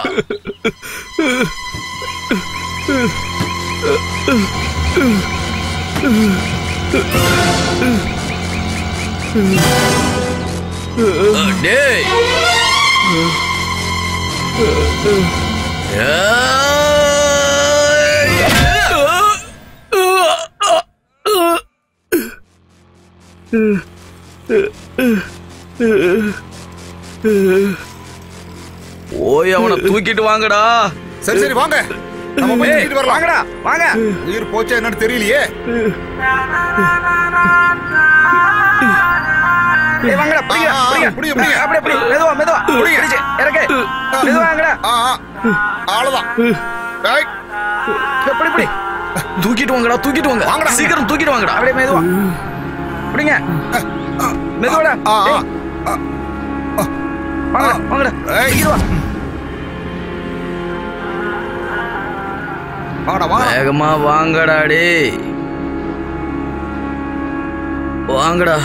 டேய் ஓய் அவனை தூக்கிட்டு வாங்கடா. சரி சரி வாங்க, நம்ம போய் தூக்கிட்டு வரலாம். வாங்கடா வாங்க. உயிர் போச்சா என்னன்னு தெரியலையே. ஏய் வாங்கடா, புடிங்க புடிங்க புடிங்க, அப்படியே புடி, மெதுவா மெதுவா புடிங்க, அடிச்சு இறக்கு, மெதுவா வாங்கடா. அவ்வளவுதான். ஏய் எப்படி புடி, தூக்கிட்டு வாங்கடா, தூக்கிட்டு வாங்க, வாங்கடா சீக்கிரம் தூக்கிட்டு வாங்கடா, அப்படியே மெதுவா புடிங்க, மெதுவாடா. வாங்கடா வாங்கடா, ஏய் வா வாங்கடா வா, வேகமா வாங்கடா டேய் வாங்கடா.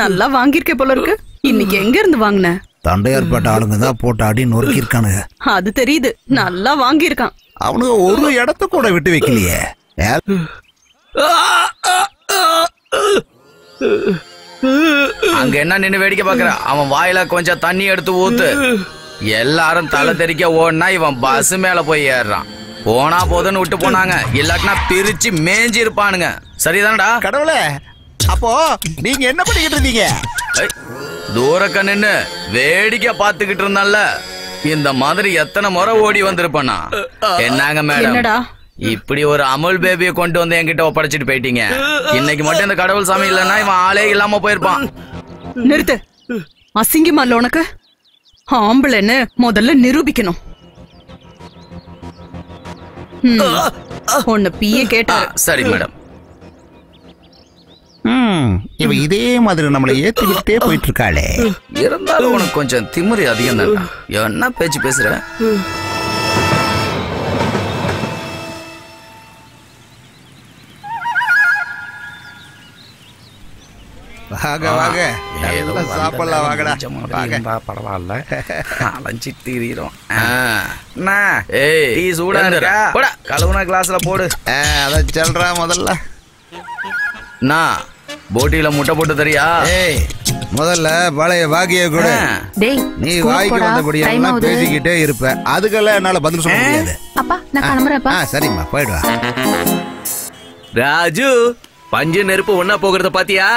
நல்லா வாங்கிருக்கே போல இருக்கு. இன்னைக்கு எங்க இருந்து வாங்குன? தண்டையார்பேட்டை ஆளுங்க தான் போட்டு அடி நொறுக்கி இருக்கானுங்க, அது தெரியுது. நல்லா வாங்கியிருக்கான், அவனுக்கு ஒரு இடத்த கூட விட்டு வைக்கலையே. அங்க என்ன நின்னு வேடிக்கை பாக்குற? அவன் வாயில கொஞ்சம் தண்ணி எடுத்து ஊத்து. எல்லாரும் தலை தெரிக்க ஓடுனா இவன் பஸ் மேல போய் ஏறான். போனா போதுன்னு விட்டு போனாங்க, இல்லாட்டினா பிரிச்சு மேஞ்சி இருப்பானுங்க. சரிதானடா? கடவுளே, அப்போ நீங்க என்ன பண்ணிக்கிட்டு இருந்தீங்க? தூரக்க நின்னு வேடிக்கை பாத்துக்கிட்டு இருந்தால இந்த மாதிரி எத்தனை முறை ஓடி வந்திருப்பானா? என்னங்க மேடம், இப்படி ஒரு அமுல் பேபியை கொண்டு வந்து என்கிட்ட ஒப்படைச்சிட்டு போயிட்டீங்க. இன்னைக்கு மட்டும் இந்த கடவுள் சாமி இல்லனா இவன் ஆளே இல்லாம போயிருப்பான். நிறுத்து. அசிங்கமா இல்ல உனக்கு? ஆம்பளன்னு முதல்ல நிரூபிக்கணும். உன்ன பிஏ கேட்டாரு. சரி மேடம். இவ இதே மாதிரி நம்மளை ஏத்திக்கிட்டே போயிட்டு இருக்காளே. இருந்தாலும் உனக்கு கொஞ்சம் திமிரு அதிகம் தான். என்ன பேச்சு பேசுற? வாங்க வாங்க சாப்பிடலாம் வாங்கடா. வாங்கப்பா பரவாயில்ல. அலைஞ்சி திரியிறோம். அண்ணா ஏய் டீ சூடா இருக்கா? போட கழுவுன கிளாஸ்ல போடு. அத சொல்றா முதல்ல. அண்ணா போட்டில முட்டை போட்டு தரியா? ஏய் முதல்ல பழைய பாக்கிய கொடு. டேய் நீ வாய்க்கு வந்தபடியே நான் பேசிக்கிட்டே இருப்ப. அதுக்கெல்லாம் என்னால பதில் சொல்ல முடியாது. அப்பா நான் கிளம்பறேன்ப்பா. சரிம்மா போய்டு வா. ராஜு பஞ்சு நெருப்பு ஒண்ணா போகிறத பாத்தியா?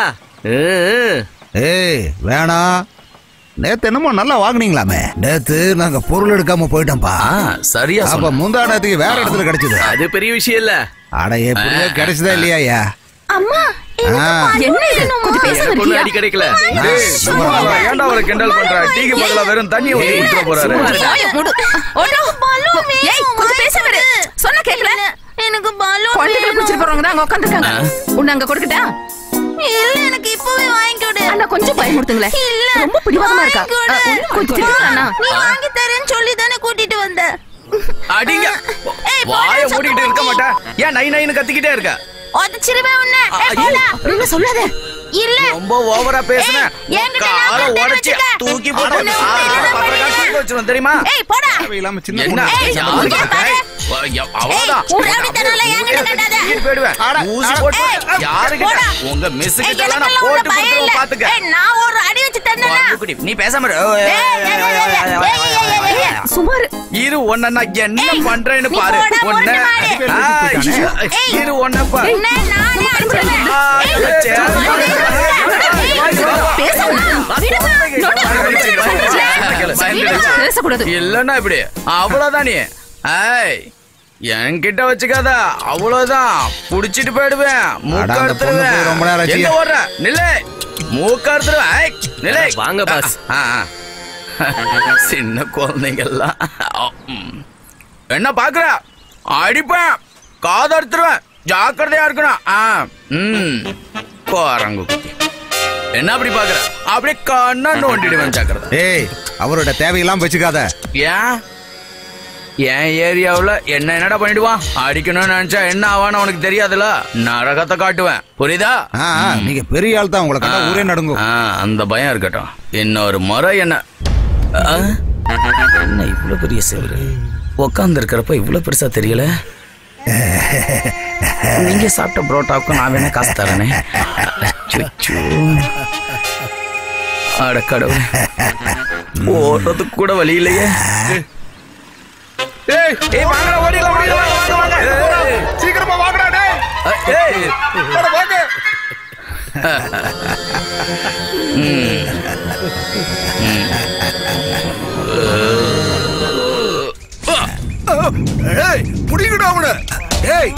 ஏய் வேணா. நேத்து என்னமோ நல்லா வாங்குனீங்களாமே. நேத்து நாங்க பொருள் எடுக்காம போயிட்டோம்பா. சரியா அப்ப முந்தா நேத்துக்கு வேற இடத்துல கிடைச்சது. அது பெரிய விஷயம் இல்ல. அட எப்படியோ கிடைச்சதா இல்லையா? அம்மா என்ன இது கொஞ்சம் பேசுறீங்க? அடி கிடைக்கல. ஏண்டா ஒரு கிண்டல் பண்ற? டீக்கு பதிலா வெறும் தண்ணி ஊத்தி குடிச்சு போறாரு. ஓடோ பாலுமே. ஏய் கொஞ்சம் பேசுறே. சொன்ன கேக்கல? எனக்கு பாலுமே. கொண்டை குடிச்சு போறவங்க தான் அங்க உட்கார்ந்திருக்காங்க. உன்ன அங்க கொடுக்கடா. இல்ல எனக்கு இப்பவே வாங்கிடு. அண்ணா கொஞ்சம் பயமுறுத்துங்களே. இல்ல ரொம்ப பிடிவாதமா இருக்கா? கொஞ்சம் திட்டுங்க அண்ணா. நீ வாங்கி தரேன்னு சொல்லி தான கூட்டிட்டு வந்த. அடிங்க. வாய மூடிட்டு இருக்க மாட்டே. ஏன் நை நைன்னு கத்திக்கிட்டே இருக்க? ஒதுச்சிருவே உன்னை. ஏய் போல. என்ன சொல்லாத. இல்ல ரொம்ப ஓவரா பேசுன. கால உடைச்சி தூக்கி போடு. பத்திரக்கா தூக்கி வச்சிரும் தெரியுமா? ஏய் போடா. இல்லாம சின்ன பொண்ணு. ஏய் அவடா. ஊரடிதனால என்கிட்ட கட்டாத. போடுவேன். ஊசி போடு. யாருகிட்ட? உங்க மிஸ் கிட்ட நான் போட்டு குடுறேன் பாத்துக்க. ஏய் நான் ஒரு அடி வச்சு தன்னேனா. நீ பேசாம இரு. ஏய் சுமார் இரு ஒண்ணா என்ன பண்றேன்னு பாரு. ஒண்ணே. ஏய் இரு ஒண்ணா பாரு. என்ன நானே அடிச்சேன். பேசாம இல்லன்னா இப்படி அவ்வளவுதான். நீ என்கிட்ட வச்சுக்காத. அவ்வளவுதான் புடிச்சிட்டு போயிடுவேன். மூக்காடுத்துருவேன். வாங்க பாஸ். சின்ன குழந்தைங்கெல்லாம் என்ன பாக்குற? அடிப்பேன். காதறுத்துருவேன். ஜாக்கிரதையா இருக்கணும். குரங்கு என்ன அப்படி பாக்குற? அப்படியே கண்ணா நோண்டிடுவேன். ஜாக்கிரதை. ஏய் அவரோட தேவையெல்லாம் வச்சுக்காத. ஏன் என் ஏரியாவுல என்ன என்னடா பண்ணிடுவான்? அடிக்கணும்னு நினைச்சா என்ன ஆவான்னு உனக்கு தெரியாதுல. நரகத்தை காட்டுவேன். புரியுதா? நீங்க பெரிய ஆள் தான். உங்களுக்கு ஊரே நடுங்கும். அந்த பயம் இருக்கட்டும். இன்னொரு முறை என்ன என்ன இவ்வளவு பெரிய செவரு உக்காந்து இருக்கிறப்ப இவ்வளவு பெருசா தெரியல. நீங்க சாப்பிட்ட புரோட்டாவுக்கும் நான் வேணா காசு தரேனே. அட கடவுளே ஓடுறதுக்கு கூட வழி இல்லையே. சீக்கிரமா வாங்கடா. டேய் வாங்க. ஏய் புடிங்கடா அவன. ஏய்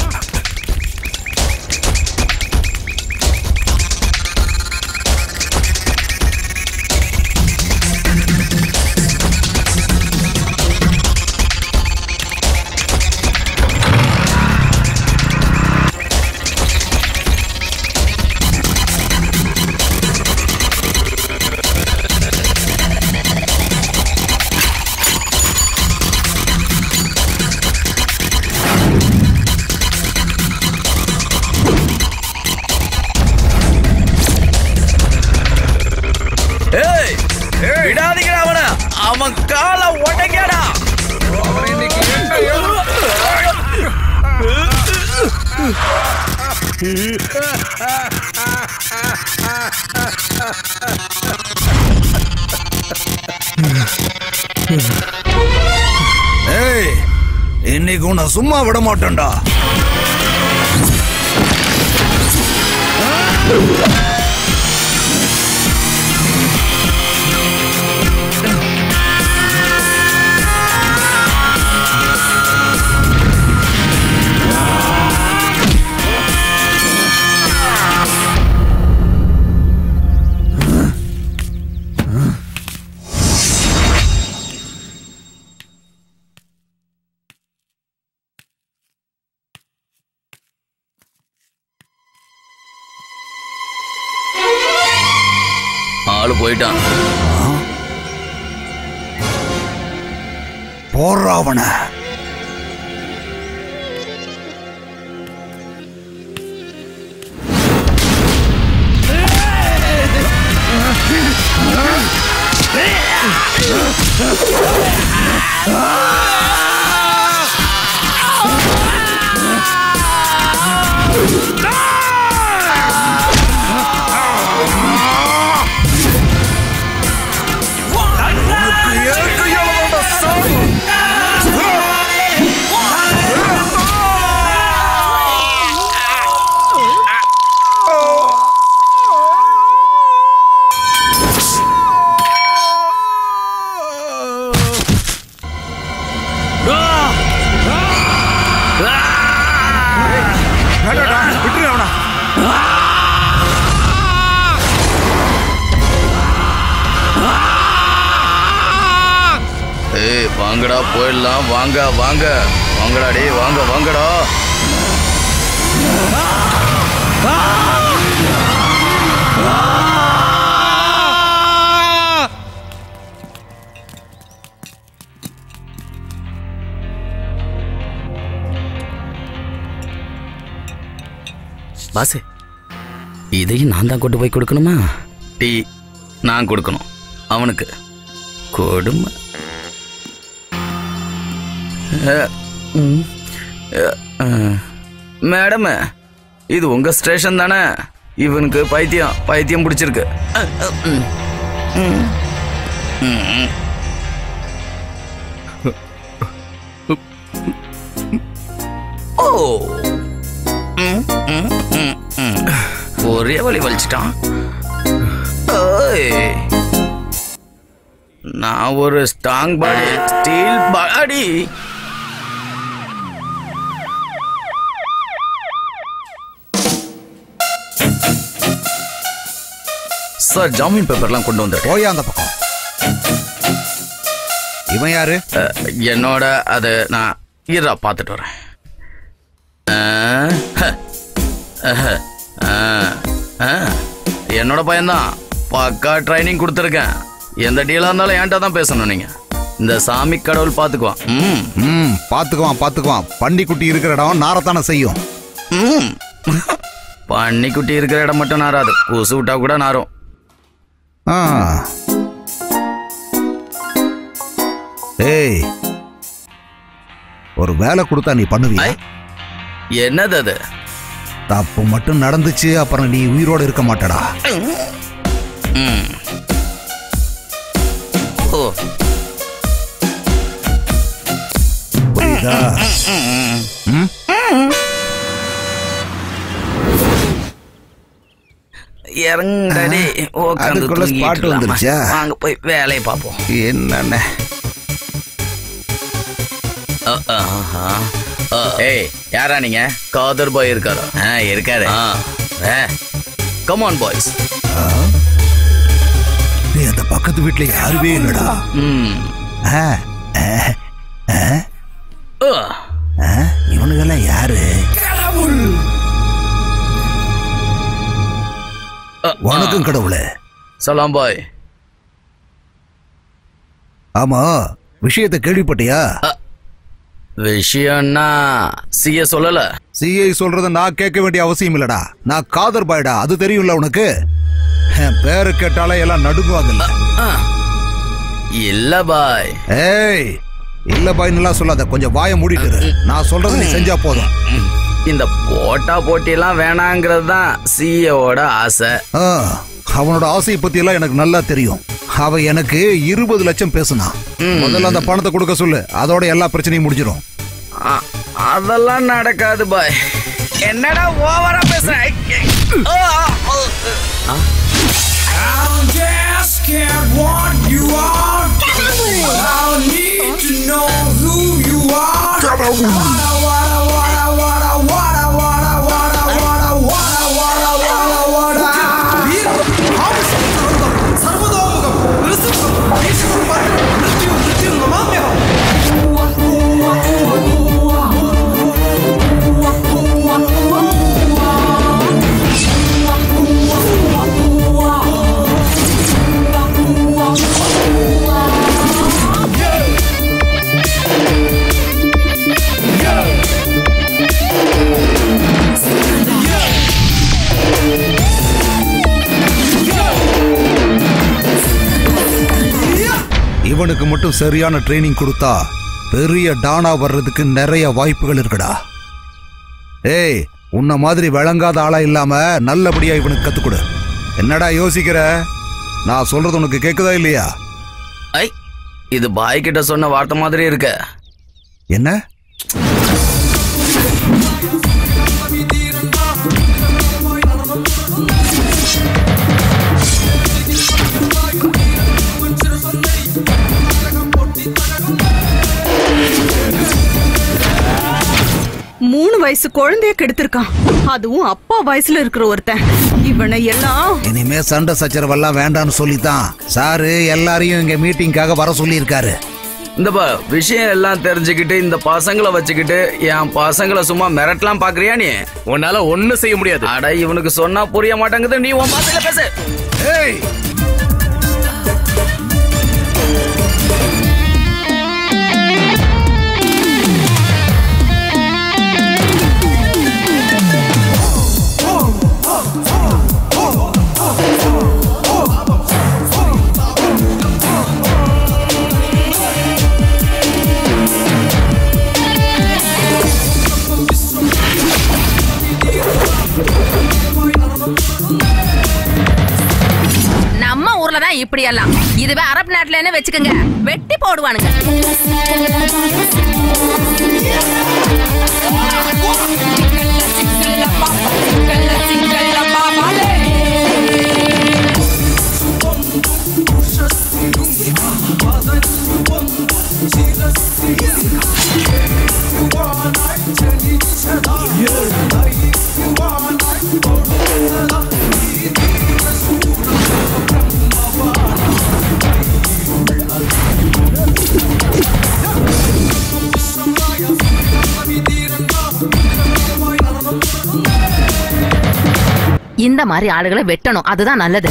இன்னைக்கு நான் சும்மா விட மாட்டேன்டா. ஆளு போயிட்டான். போறாவன வாங்க வாங்க வாங்கடா டே வாங்க வாங்கடா பாஸ். இதையும் நான் தான் கொண்டு போய் கொடுக்கணுமா? டீ நான் கொடுக்கணும் அவனுக்கு. கொடுமை. மேடம் இது உங்க ஸ்டேஷன் தானே? இவனுக்கு பைத்தியம் பைத்தியம் பிடிச்சிருக்கு. ஒரே வழி வலிச்சிட்டான். நான் ஒரு strong body steel body. Sir ஜாமீன் பேப்பர்லாம் கொண்டு வந்து போய் அந்த பக்கம். இவன் யாரு? என்னோட அது நான் ஈரா பார்த்துட்டு வரேன். என்னோட பையன்தான். பக்கா ட்ரைனிங் கொடுத்துருக்கேன். எந்த டீலாக இருந்தாலும் என்கிட்ட தான் பேசணும். நீங்கள் இந்த சாமி கடவுள் பார்த்துக்குவான். ம் பார்த்துக்குவான் பார்த்துக்குவான். பன்னிக்குட்டி இருக்கிற இடம் நாரத்தானே செய்யும். ம் பன்னிக்குட்டி இருக்கிற இடம் மட்டும் நாராது. கொசு விட்டா கூட நாரும். ஏய் ஒரு வேலை கொடுத்தா நீ பண்ணுவியா? என்னது அது? தப்பு மட்டும் நடந்துச்சு அப்புறம் நீ உயிரோடு இருக்க மாட்டடா. இறங்கடி உட்காந்து போய் வேலையை பார்ப்போம். என்ன யாரா நீங்க? காதர் பாய் இருக்காரா? இருக்காரு. Come on boys. அந்த பக்கத்து வீட்டுல யாருமே இல்லடா. இவனுக்கெல்லாம் யாரு? வணக்கம் கடவுளே. சலாம் பாய். ஆமா விஷயத்தை கேள்விப்பட்டியா? விஷயம்னா சிஏ சொல்லல. சிஏ சொல்றத நான் கேட்க வேண்டிய அவசியம் இல்லடா. நான் காதர் பாய்டா. அது தெரியும்ல உனக்கு. பேரு கேட்டாலே எல்லாம் நடுங்குவாங்கல்ல. இல்ல பாய். ஏய் இல்ல பாய் நல்லா சொல்லாத. கொஞ்சம் வாயை மூடிட்டு நான் சொல்றத நீ செஞ்சா போதும். இந்த போட்டா போட்டியெல்லாம் வேணாங்கிறது தான் சிஏவோட ஆசை. அவனோட ஆசையை பத்தி எல்லாம் எனக்கு நல்லா தெரியும். அவன் எனக்கு 20 லட்சம் பேசுனா. முதல்ல அந்த பணத்தை கொடுக்க சொல்லு. அதோட எல்லா பிரச்சனையும் முடிஞ்சிடும். அதெல்லாம் நடக்காது பாய். என்னடா ஓவரா பேசுறேன். இவனுக்கு மட்டும் சரியான ட்ரைனிங் கொடுத்தா பெரிய டானா வர்றதுக்கு நிறைய வாய்ப்புகள் இருக்குடா. ஏய், உன்ன மாதிரி விளங்காத ஆளா இல்லாம நல்லபடியா இவனுக்கு கத்துக்கொடு. என்னடா யோசிக்கிற? நான் சொல்றது உனக்கு கேக்குதா இல்லையா? ஐ, இது பாய் கிட்ட சொன்ன வார்த்தை மாதிரி இருக்க. என்ன? மூணு வயசு குழந்தைய கெடுத்திருக்கான், அதுவும் அப்பா வயசுல இருக்கிற ஒருத்தன். இவனை எல்லாம் இனிமே சண்டை சச்சரவெல்லாம் வேண்டான்னு சொல்லித்தான் சாரு எல்லாரையும் இங்க மீட்டிங்காக வர சொல்லி இருக்காரு. இந்த விஷயம் எல்லாம் தெரிஞ்சுக்கிட்டு இந்த பசங்களை வச்சுக்கிட்டு என் பசங்களை சும்மா மிரட்டலாம் பாக்குறியா? நீ உன்னால ஒன்னும் செய்ய முடியாது. அட, இவனுக்கு சொன்னா புரிய மாட்டேங்குது. நீ உன் பாசையில பேசு. ஏய், இப்படி எல்லாம் இதுவே அரபு நாட்டுல என்ன வெச்சுக்கங்க, வெட்டி போடுவானுங்க. இந்த மாதிரி ஆளுகளை வெட்டணும், அதுதான் நல்லது.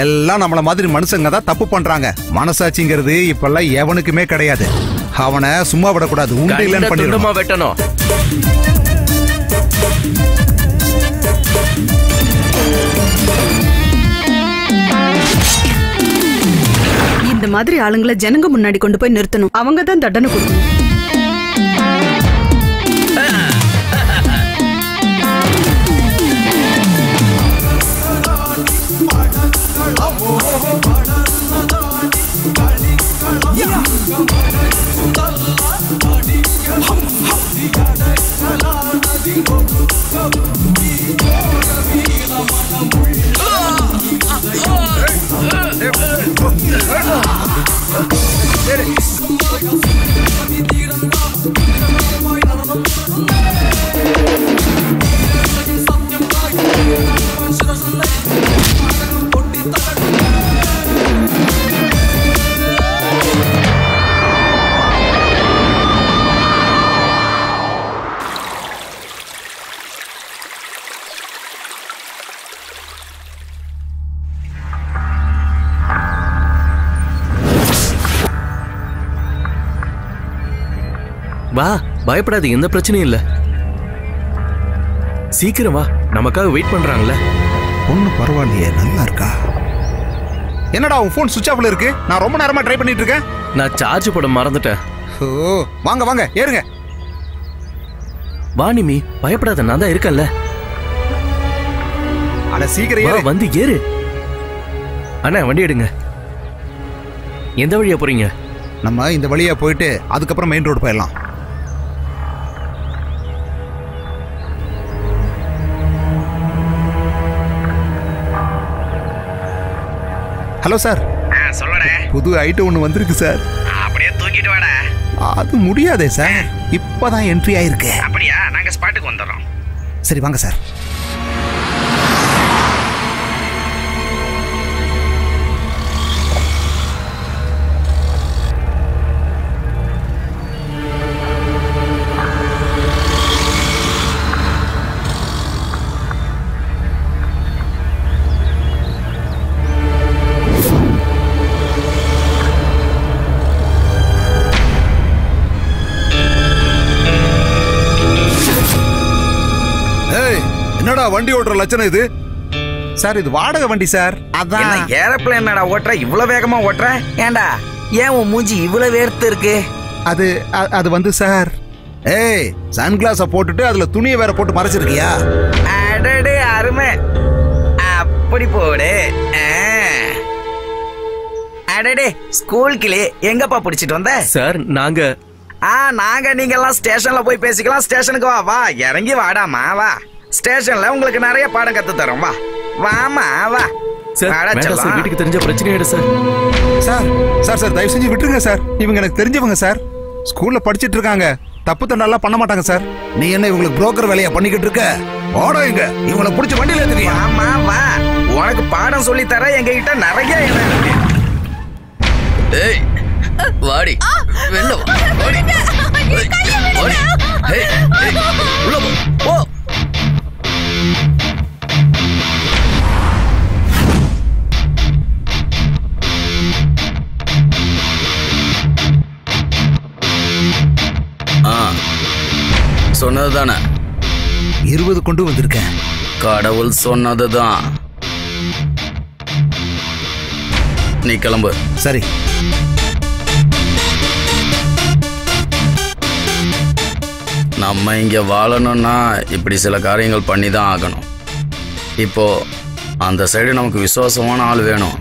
எல்லாம் நம்மள மாதிரி மனுஷங்க தான் தப்பு பண்றாங்க. மனசாட்சிங்கிறது இப்பெல்லாம் எவனுக்குமே கிடையாது. அவனை சும்மா விடக்கூடாது, உண்டு இல்லைன்னு பண்ணிடுமா வெட்டணும். இந்த மாதிரி ஆளுங்களை ஜனங்க முன்னாடி கொண்டு போய் நிறுத்தணும், அவங்க தான் தண்டனை கொடுக்கணும். வா, பயப்படாது, எந்த பிரச்சனையும் இல்ல. சீக்கிரம் வா, நமக்காக வெயிட் பண்றாங்கல்ல. ஒண்ணு பரவாயில்லையே, நல்லா இருக்கா? என்னடா உன் போன் சுவிட்ச் ஆஃப்ல இருக்கு? நான் ரொம்ப நேரமா ட்ரை பண்ணிட்டு இருக்கேன். நான் சார்ஜ் போட மறந்துட்டேன். ஓ, வாங்க வாங்க ஏறுங்க. வா நிமி, பயப்படாத, நான் தான் இருக்கேன்ல. அட சீக்கிரம் ஏறு, வந்து ஏறு. அண்ணா வண்டி எடுங்க. எந்த வழியா போறீங்க? நம்ம இந்த வழியா போயிட்டு அதுக்கப்புறம் மெயின் ரோடு போயிடலாம். ஹலோ சார், புது ஐட்டம் ஒன்று வந்திருக்கு சார். அப்படியே தூக்கிட்டு வாடா. அது முடியாதே சார், இப்பதான் என்ட்ரி ஆயிருக்கு. அப்படியா, நாங்க ஸ்பாட்டுக்கு வந்துடுறோம். சரி வாங்க சார். என்னடா வண்டி ஓட்ற லட்சணம் இது? சார் இது வாடகை வண்டி சார். அதான் என்ன ஏரோப்ளேன்டா ஓட்ற இவ்ளோ வேகமா ஓட்ற? ஏண்டா ஏன் உன் மூஞ்சி இவ்ளோ வேர்த்து இருக்கு? அது அது வந்து சார். ஏய் சன்கிளாஸை போட்டுட்டு அதுல துணியை வேற போட்டு மறைச்சிருக்கியா? அடடே அருமை. அப்படி போடு. அடடே ஸ்கூல் கிளே எங்கப்பா பிடிச்சிட்டு வந்த? சார் நாங்க நாங்க நீங்க எல்லாம் ஸ்டேஷன்ல போய் பேசிக்கலாம். ஸ்டேஷனுக்கு வா வா இறங்கி வாடாமா வா. ஸ்டேஷன்ல உங்களுக்கு நிறைய பாடம் கத்து தரோம் வா வாமா வா. சார் வீட்டுக்கு தெரிஞ்ச பிரச்சனையே சார். சார் சார் சார் தயவு செஞ்சு விட்டுருங்க சார். இவங்க எனக்கு தெரிஞ்சவங்க சார். ஸ்கூல்ல படிச்சிட்டு இருக்காங்க. தப்பு தண்டெல்லாம் பண்ண மாட்டாங்க சார். நீ என்ன இவங்களுக்கு புரோக்கர் வேலையா பண்ணிக்கிட்டு இருக்க? ஓடா இங்க இவங்களை பிடிச்ச வண்டியில ஏத்துறியா? ஆமா வா உனக்கு பாடம் சொல்லி தர எங்ககிட்ட நிறைய இருக்கு. ஏய் வாடி வெல்ல வா வாடி வாடி. ஏய் உள்ள போ. சொன்னதுதானே 20 கொண்டு வந்திருக்கேன். கடவுள் சொன்னதுதான். நீ கிளம்பு. சரி நம்ம இங்க வாழணும்னா இப்படி சில காரியங்கள் பண்ணி தான் ஆகணும். இப்போ அந்த சைடு நமக்கு விசுவாசமான ஆள் வேணும்.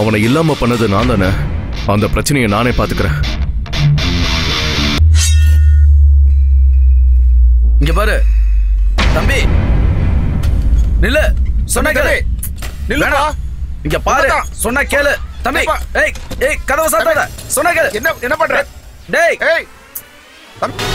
அவனை இல்லாம பண்ணது நான் தானே. அந்த பிரச்சனையை நானே பாத்துக்கிறேன். இங்க பாரு தம்பி நில்லு. சொன்னா கேளு. நில்லுடா. இங்க பாரு சொன்னா கேளு தம்பி. ஏய் ஏய் கதவ சாத்தாத. சொன்னா கேளு. என்ன என்ன பண்ற? டேய் ஏய் தம்பி.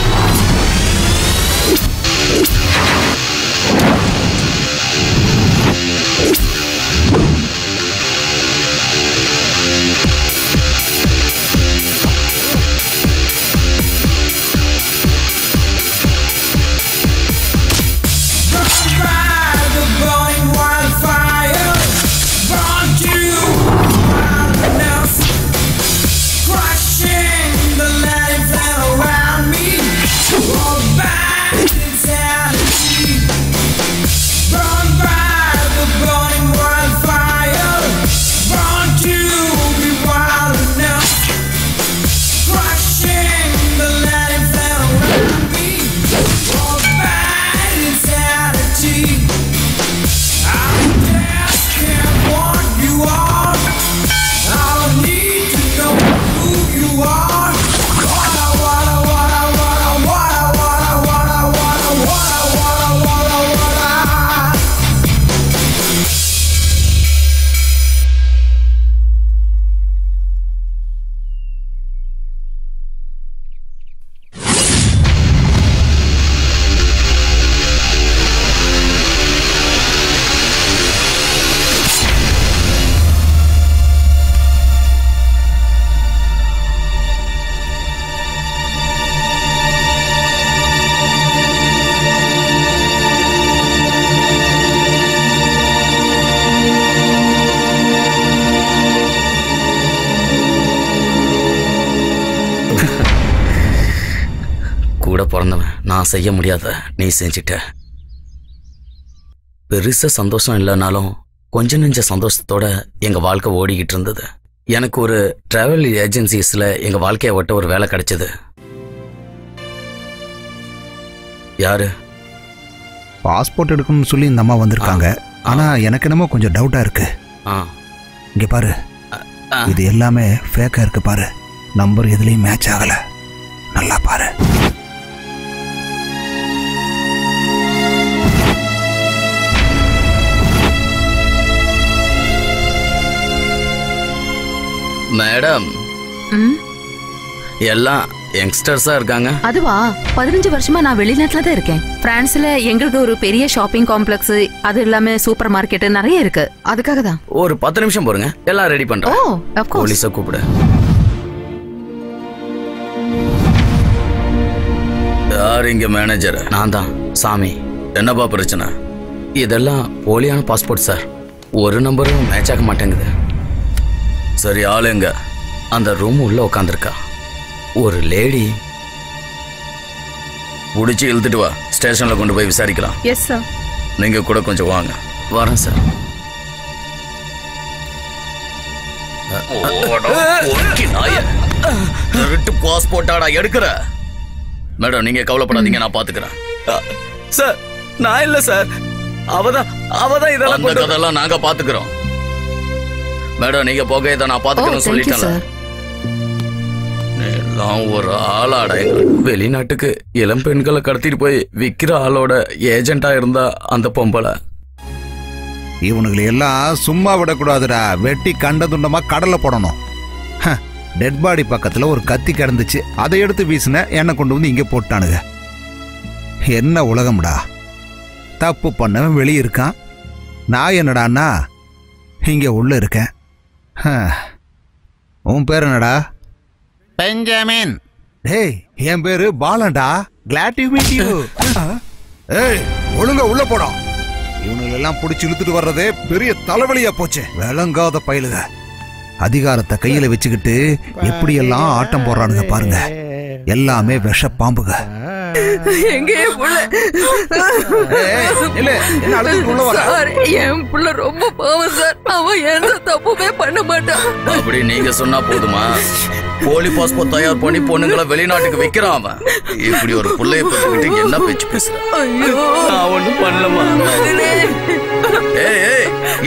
நான் செய்ய முடியாத நீ செஞ்சிட்ட. பெருச சந்தோஷம் இல்லைனாலும் கொஞ்ச நெஞ்ச சந்தோஷத்தோட எங்க வாழ்க்கை ஓடிக்கிட்டு இருந்தது. எனக்கு ஒரு டிராவல் ஏஜென்சிஸ்ல எங்க வாழ்க்கையை ஒட்ட ஒரு வேலை கிடைச்சது. யாரு பாஸ்போர்ட் எடுக்கணும்னு சொல்லி இந்த அம்மா வந்திருக்காங்க. ஆனா எனக்கு என்னமோ கொஞ்சம் டவுட்டா இருக்கு. இங்க பாரு இது எல்லாமே ஃபேக்கா இருக்கு பாரு. நம்பர் எதுலயும் மேட்ச் ஆகல. நல்லா பாரு. மேடம் எல்லாம் யங்ஸ்டர்ஸா இருக்காங்க. அதுவா 15 வருஷமா நான் வெளிநாட்டுல தான் இருக்கேன். பிரான்ஸ்ல எங்களுக்கு ஒரு பெரிய ஷாப்பிங் காம்ப்ளெக்ஸ் அது எல்லாமே சூப்பர் மார்க்கெட் நிறைய இருக்கு. அதுக்காக தான் ஒரு 10 நிமிஷம் போறங்க எல்லாம் ரெடி பண்றோம். Oh of course. போலீஸை கூப்பிடு. யார் இங்க மேனேஜர்? நான் தான் சாமி. என்னப்பா பிரச்சனை? இதெல்லாம் போலியான பாஸ்போர்ட் சார். ஒரு நம்பரும் மேட்ச் ஆக மாட்டேங்குது. சரி ஆளுங்க அந்த ரூம் உள்ள உட்காந்துருக்கா ஒரு லேடி. பிடிச்சி இழுத்துட்டு வா. ஸ்டேஷன்ல கொண்டு போய் விசாரிக்கலாம். Yes sir. நீங்கள் கூட கொஞ்சம் வாங்க. வரேன் சார். பாஸ்போர்ட்டாடா எடுக்கிற மேடம், நீங்க கவலைப்படாதீங்க, நான் பாத்துக்கிறேன் சார். நான் இல்ல சார், அவதான் இதெல்லாம் நாங்க பாத்துக்கிறோம் மேடம், நீங்க போக இதை நான் பாத்துக்கிறேன் சொல்லிட்டேன். ஒரு ஆளாட வெளிநாட்டுக்கு இளம் பெண்களை கடத்திட்டு போய் விக்கிற ஆளோட ஏஜென்டா இருந்தா அந்த பொம்பளை. இவனுங்களை எல்லாம் சும்மா விடக்கூடாதுடா, வெட்டி கண்ட துண்டமா கடலை போடணும். டெட் பாடி பக்கத்துல ஒரு கத்தி கிடந்துச்சு, அதை எடுத்து வீசின, என்னை கொண்டு வந்து இங்க போட்டானுங்க. என்ன உலகம்டா! தப்பு பண்ணவன் வெளியே இருக்கான், நான் என்னடான்னா இங்க உள்ள இருக்கேன். உன் பேர் என்னடா? பெஞ்சமின். டேய், என் பேரு பாலண்டா. Glad you meet you. ஏய், ஒழுங்க உள்ள போடா. இவனுங்களை எல்லாம் பிடிச்சி இழுத்துட்டு வர்றதே பெரிய தலைவலியா போச்சு. விளங்காத பயிலுங்க, அதிகாரத்தை கையில வச்சுக்கிட்டு எப்படி எல்லாம் ஆட்டம் போடுறானுங்க பாருங்க. எல்லாமே விஷ பாம்புங்க. போலி பாஸ்போர்ட் தயார் பண்ணி பொண்ணுங்களை வெளிநாட்டுக்கு வைக்கிறான் அவன். இப்படி ஒரு புள்ளைய பத்திக்கிட்டு என்ன பேச்சு பேசுறேன்?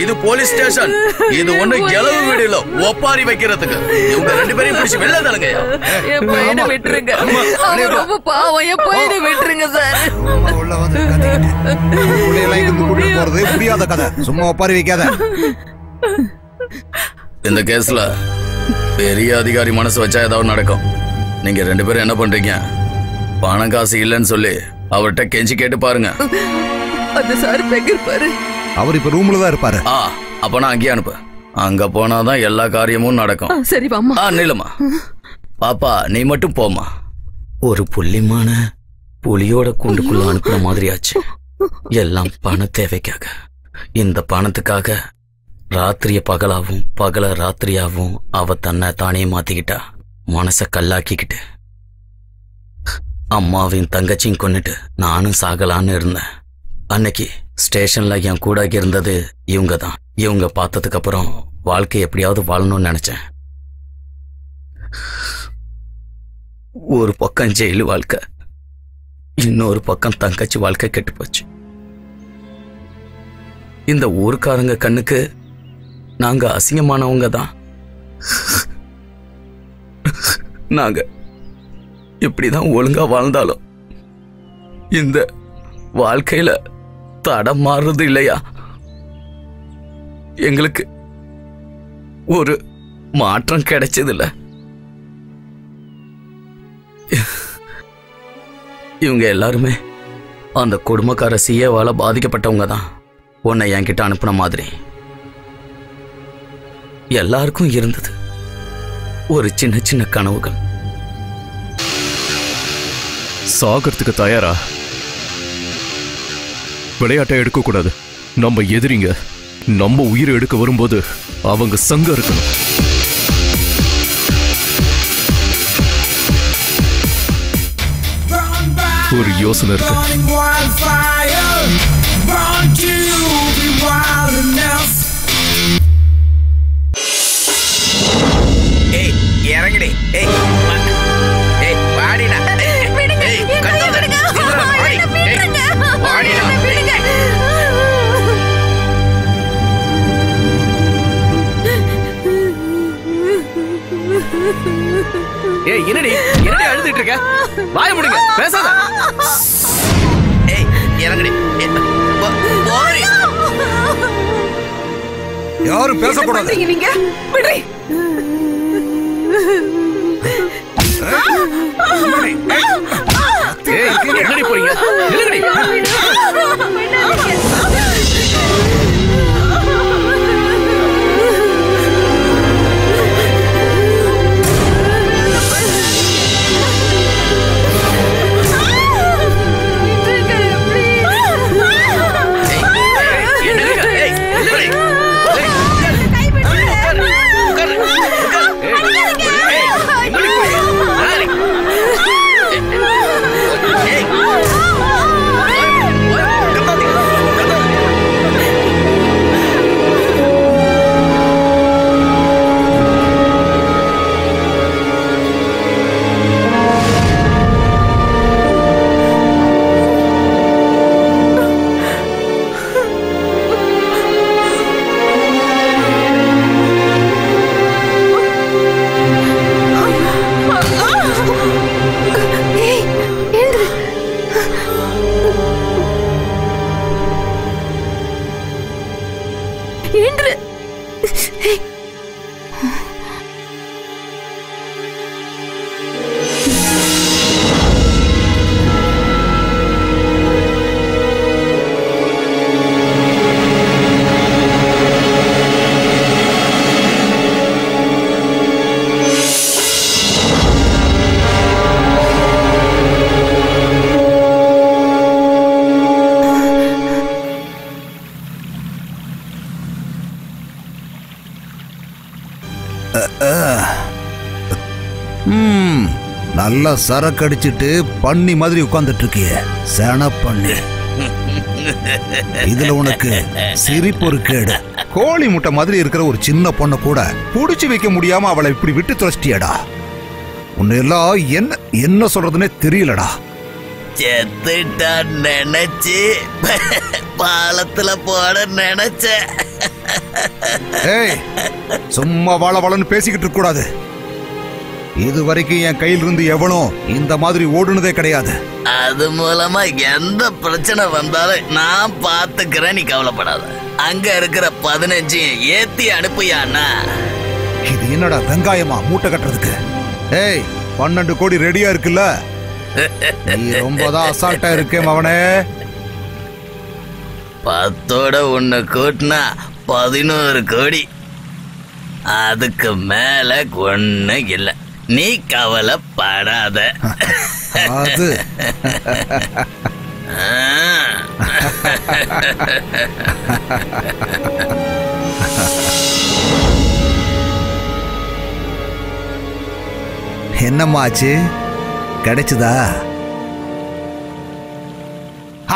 இது போலீஸ் ஸ்டேஷன், இது ஒண்ணு எலவு வீடுல ஒப்பாரி வைக்கிறதுக்கு. இவங்க ரெண்டு பேரும் பிடிச்சி வெளில தரங்கயா. விட்டுருங்க, ரொம்ப பாவம், போயிட்டு விட்டுருங்க சார். உள்ள வந்து போறது புரியாத கதை, சும்மா ஒப்பாரி வைக்காத. இந்த கேஸ்ல பெரிய அதிகாரி மனசு வச்சா ஏதாவது நடக்கும். நீங்க ரெண்டு பேரும் என்ன பண்றீங்க? பணம் காசு இல்லைன்னு சொல்லி அவர்கிட்ட கெஞ்சி கேட்டு பாருங்க. அவர் இப்ப ரூம்ல தான் இருப்பாரு. அப்ப நான் அங்கேயே அனுப்பு, அங்க போனாதான் எல்லா காரியமும் நடக்கும். சரி நிலமா பாப்பா, நீ மட்டும் போமா. ஒரு புள்ளிமான புலியோட கூண்டுக்குள்ள அனுப்புற மாதிரியாச்சு. எல்லாம் பண தேவைக்காக. இந்த பணத்துக்காக ராத்திரிய பகலாவும் பகல ராத்திரியாவும் அவ தன்னை தானே மாத்திக்கிட்டா. மனச கல்லாக்கிக்கிட்டு அம்மாவையும் தங்கச்சியும் கொண்டுட்டு நானும் சாகலான்னு இருந்தேன். அன்னைக்கு ஸ்டேஷன்ல என் கூட இருந்தது இவங்க தான். இவங்க பார்த்ததுக்கு அப்புறம் வாழ்க்கை எப்படியாவது வாழணும்னு நினைச்சேன். ஒரு பக்கம் ஜெயிலு வாழ்க்கை, இன்னொரு பக்கம் தங்கச்சி வாழ்க்கை கெட்டு போச்சு. இந்த ஊருக்காரங்க கண்ணுக்கு நாங்க அசிங்கமானவங்க தான். நாங்க இப்படிதான் ஒழுங்கா வாழ்ந்தாலும் இந்த வாழ்க்கையில தடம் மாறுறது இல்லையா? எங்களுக்கு ஒரு மாற்றம் கிடைச்சதில்ல. இவங்க எல்லாருமே அந்த குடும்பக்கார சிஏவால பாதிக்கப்பட்டவங்க தான். உன்னை என்கிட்ட அனுப்புன மாதிரி எல்லாருக்கும் இருந்தது ஒரு சின்ன சின்ன கனவுகள். சாகிறதுக்கு தயாரா? விளையாட்டை எடுக்கக்கூடாது. நம்ம எதிரிங்க நம்ம உயிரை எடுக்க வரும்போது அவங்க சங்கம் இருக்கணும். ஒரு யோசனை இருக்கு. இறங்கடி. என்னடி என்னடி அழுதுட்டு இருக்க? வாய முடிங்க, பேசாத. இறங்கடி. யாரும் பேசக்கூடாது. என்னடி போறீங்க? நல்லா சரக்கு அடிச்சிட்டு பண்ணி மாதிரி உட்கார்ந்துட்டு இருக்கியே சேனா பண்ணி. இதுல உனக்கு சிரிப்பு ஒரு கேடு. கோழி முட்டை மாதிரி இருக்கிற ஒரு சின்ன பொண்ணை கூட புடிச்சு வைக்க முடியாம அவளை இப்படி விட்டு துரஷ்டியாடா. உன்னெல்லாம் என்ன சொல்றதுன்னே தெரியலடா. செத்துட்டா நினைச்சு பாலத்துல போட நினைச்ச. ஏய் சும்மா வாழ வாழன்னு பேசிக்கிட்டு இருக்க கூடாது. இது வரைக்கும் என் கையில் இருந்து எவனோ இந்த மாதிரி ஓடுனதே கிடையாது. அது மூலமா எந்த பிரச்சனை வந்தாலும் நான் பாத்துக்கிறேன், நீ கவலைப்படாத. அங்க இருக்கிற 15 ஏத்தி அனுப்பியானா. இது என்னடா வெங்காயமா மூட்டை கட்டுறதுக்கு? ஏய் 12 கோடி ரெடியா இருக்குல்ல? நீ ரொம்பதான் அசால்ட்டா இருக்கே மவனே. 10 உன்னை கூட்டினா 11 கோடி. அதுக்கு மேல ஒண்ணு இல்லை, நீ கவலைப்படாத. என்னம்மாச்சு, கிடைச்சதா?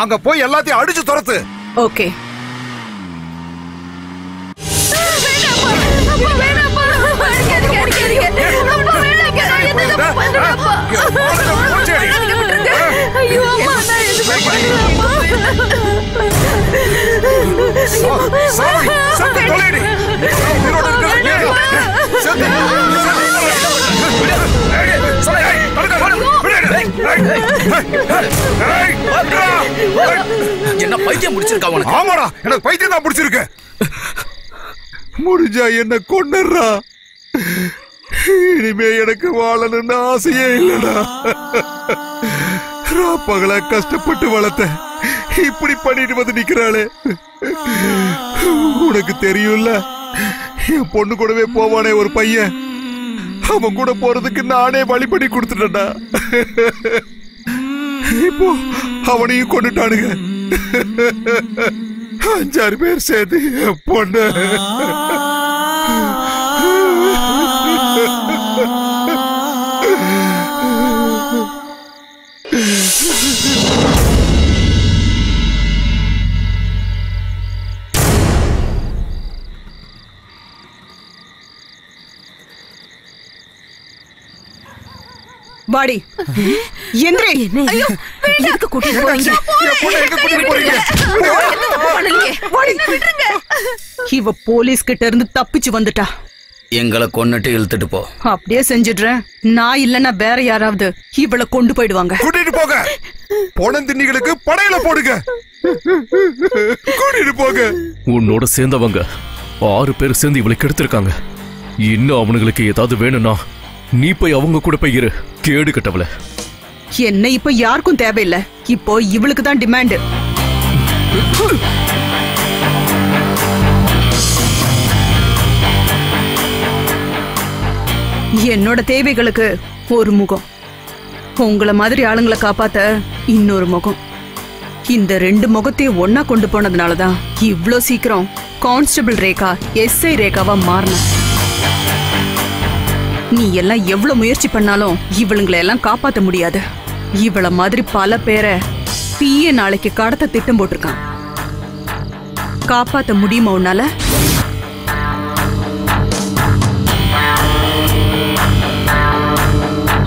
அங்க போய் எல்லாத்தையும் அடிச்சு துரத்து. ஓகே. என்ன பைத்தியம் முடிச்சிருக்கா உனக்கு? ஆமாடா, எனக்கு பைத்தியம் தான் முடிச்சிருக்க. முடிஞ்சா என்ன கொண்டா, இனிமே எனக்கு வாழணும்னு ஆசையே இல்லடா. ராப்பகளை கஷ்டப்பட்டு வளர்த்த இப்படி பண்ணிட்டு வந்து நிக்கிறாளே. உனக்கு தெரியும்ல, என் பொண்ணு கூடவே போவானே ஒரு பையன், அவன் கூட போறதுக்கு நானே வழி பண்ணி கொடுத்துட்டா. இப்போ அவனையும் கொண்டுட்டானுங்க. 5-6 பேர் சேர்த்து என் பொண்ணு. பாடி எந்திரே. ஐயோ வீட்டுக்கு கூட்டிட்டு போறீங்க, எங்க கூட்டிட்டு போறீங்க? பாடி விட்டுருங்க. இவ போலீஸ் கிட்ட இருந்து தப்பிச்சு வந்துட்டா. எங்களை கொன்னுட்டு இழுத்துட்டு போ. அப்படியே செஞ்சிடுறேன். நான் இல்லன்னா வேற யாராவது இவளை கொண்டு போயிடுவாங்க. கூட்டிட்டு போங்க. பொணந்திண்ணிகளுக்கு படையில போடுங்க. கூட்டிட்டு போங்க. உன்னோட சேர்ந்தவங்க 6 பேர் சேர்ந்து இவளை கெடுத்திருக்காங்க. இன்னும் அவனுங்களுக்கு ஏதாவது வேணும்னா நீ போய் அவங்க கூட போய் இரு. கேடு கட்டவள. என்ன இப்ப யாருக்கும் தேவையில்லை, இப்போ இவளுக்கு தான் டிமாண்ட். என்னோட தேவைகளுக்கு ஒரு முகம், உங்களை மாதிரி ஆளுங்களை காப்பாத்த இன்னொரு முகம். இந்த 2 முகத்தையும் ஒன்னா கொண்டு போனதுனாலதான் இவ்ளோ சீக்கிரம் கான்ஸ்டபிள் ரேகா எஸ்ஐ ரேகாவா மாறினேன். நீ எல்லாம் எவ்வளவு முயற்சி பண்ணாலும் இவளுங்களை எல்லாம் காப்பாற்ற முடியாது. இவள மாதிரி பல பேரை பிஏ நாளைக்கு கடத்த திட்டம் போட்டிருக்கான். காப்பாற்ற முடியுமா உன்னால?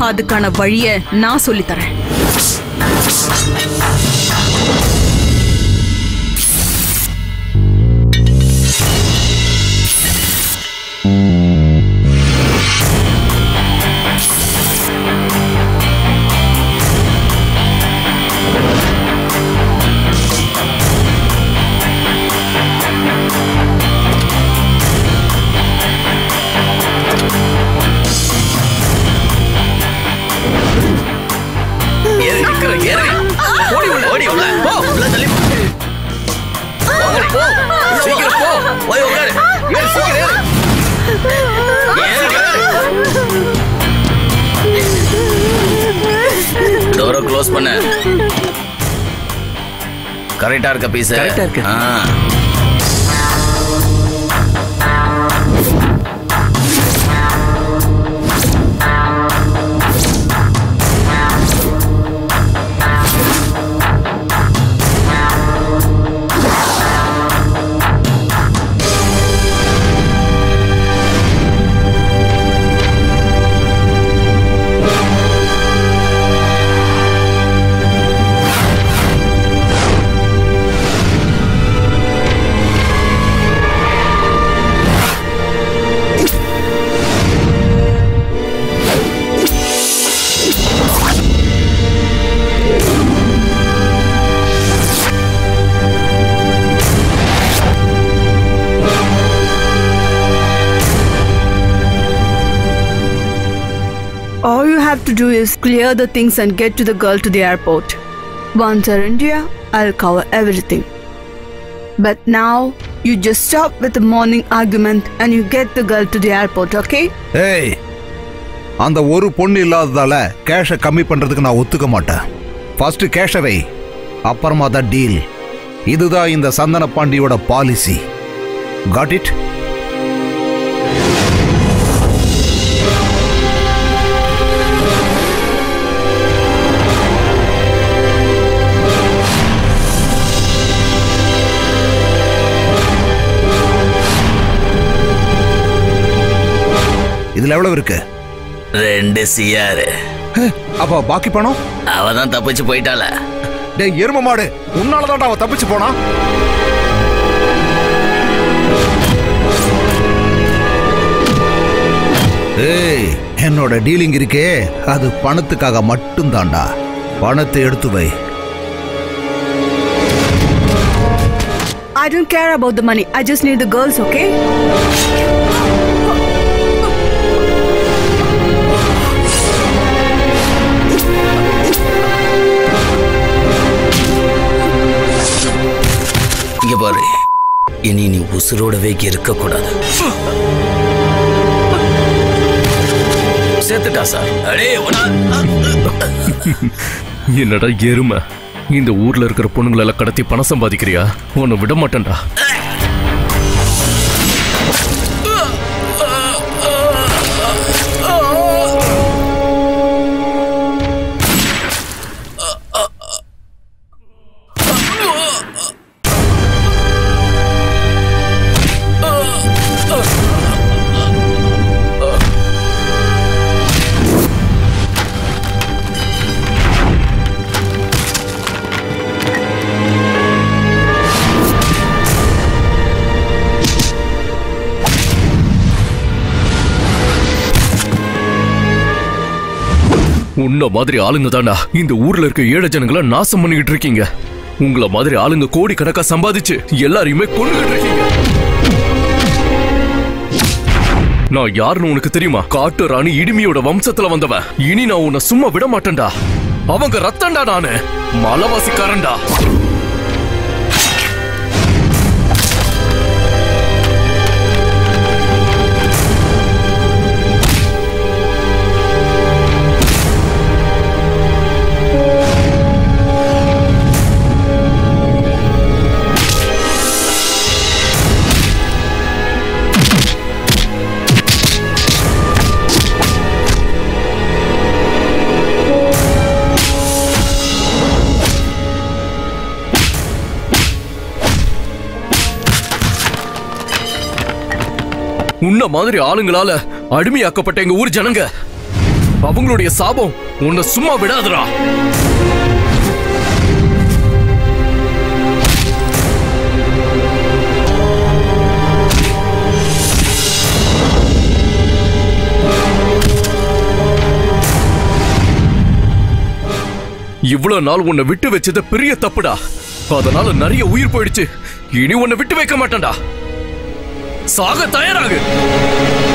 அதுக்கான வழியை நான் சொல்லித்தரேன். க்ளோஸ் பண்ணு. கரெக்ட்டா இருக்க பீஸ். கரெக்ட்டா இருக்கு. To do is clear the things and get to the girl to the airport. Once you're in India, I'll cover everything. But now, you just stop with the morning argument and you get the girl to the airport, okay? Hey, and the oru ponnu illadadala cash kammi pandradhukku na othukka matta. First cash avai, apparama da deal. Idudha inda Sandana Pandiyoda policy. Got it? இதுல எவ்வளவு இருக்கு? 2 CR. அப்ப பாக்கி பணம்? அவ தான் தப்பிச்சு போயிட்டால. டேய் எரும மாடு, உன்னால தான் அவ தப்பிச்சு போனா. ஏய், என்னோட டீலிங் இருக்கே, அது பணத்துக்காக மட்டும் தான்டா. பணத்தை எடுத்து வை. I don't care about the money. I just need the girls, okay? இங்க பாரு, இனி நீ உசுரோடவே இருக்கக்கூடாது. சேர்த்துட்டா சார். என்னடா எருமை, இந்த ஊர்ல இருக்கிற பொண்ணுங்களை கடத்தி பணம் சம்பாதிக்கிறியா? உன்னை விட மாட்டேன்டா. உன்ன மாதிரி ஆளுங்க தானா இந்த ஊர்ல இருக்க ஏழை ஜனங்களை நாசம் பண்ணிக்கிட்டு இருக்கீங்க. உங்களை மாதிரி ஆளுங்க கோடி கணக்கா சம்பாதிச்சு எல்லாரையுமே கொன்னுக்கிட்டு இருக்கீங்க. நான் யாருன்னு உனக்கு தெரியுமா? காட்டு ராணி இடிமியோட வம்சத்துல வந்தவன். இனி நான் உன்னை சும்மா விட மாட்டேன்டா. அவங்க ரத்தம்டா, நானு மலவாசிக்காரன்டா. உன்ன மாதிரி ஆளுங்களால அடிமையாக்கப்பட்ட எங்க ஊர் ஜனங்க, அவங்களுடைய சாபம் உன்னை சும்மா விடாதுடா. இவ்வளவு நாள் உன்னை விட்டு வச்சது பெரிய தப்புடா. அதனால நிறைய உயிர் போயிடுச்சு. இனி உன்னை விட்டு வைக்க மாட்டேன்டா. சாக தயாராகு.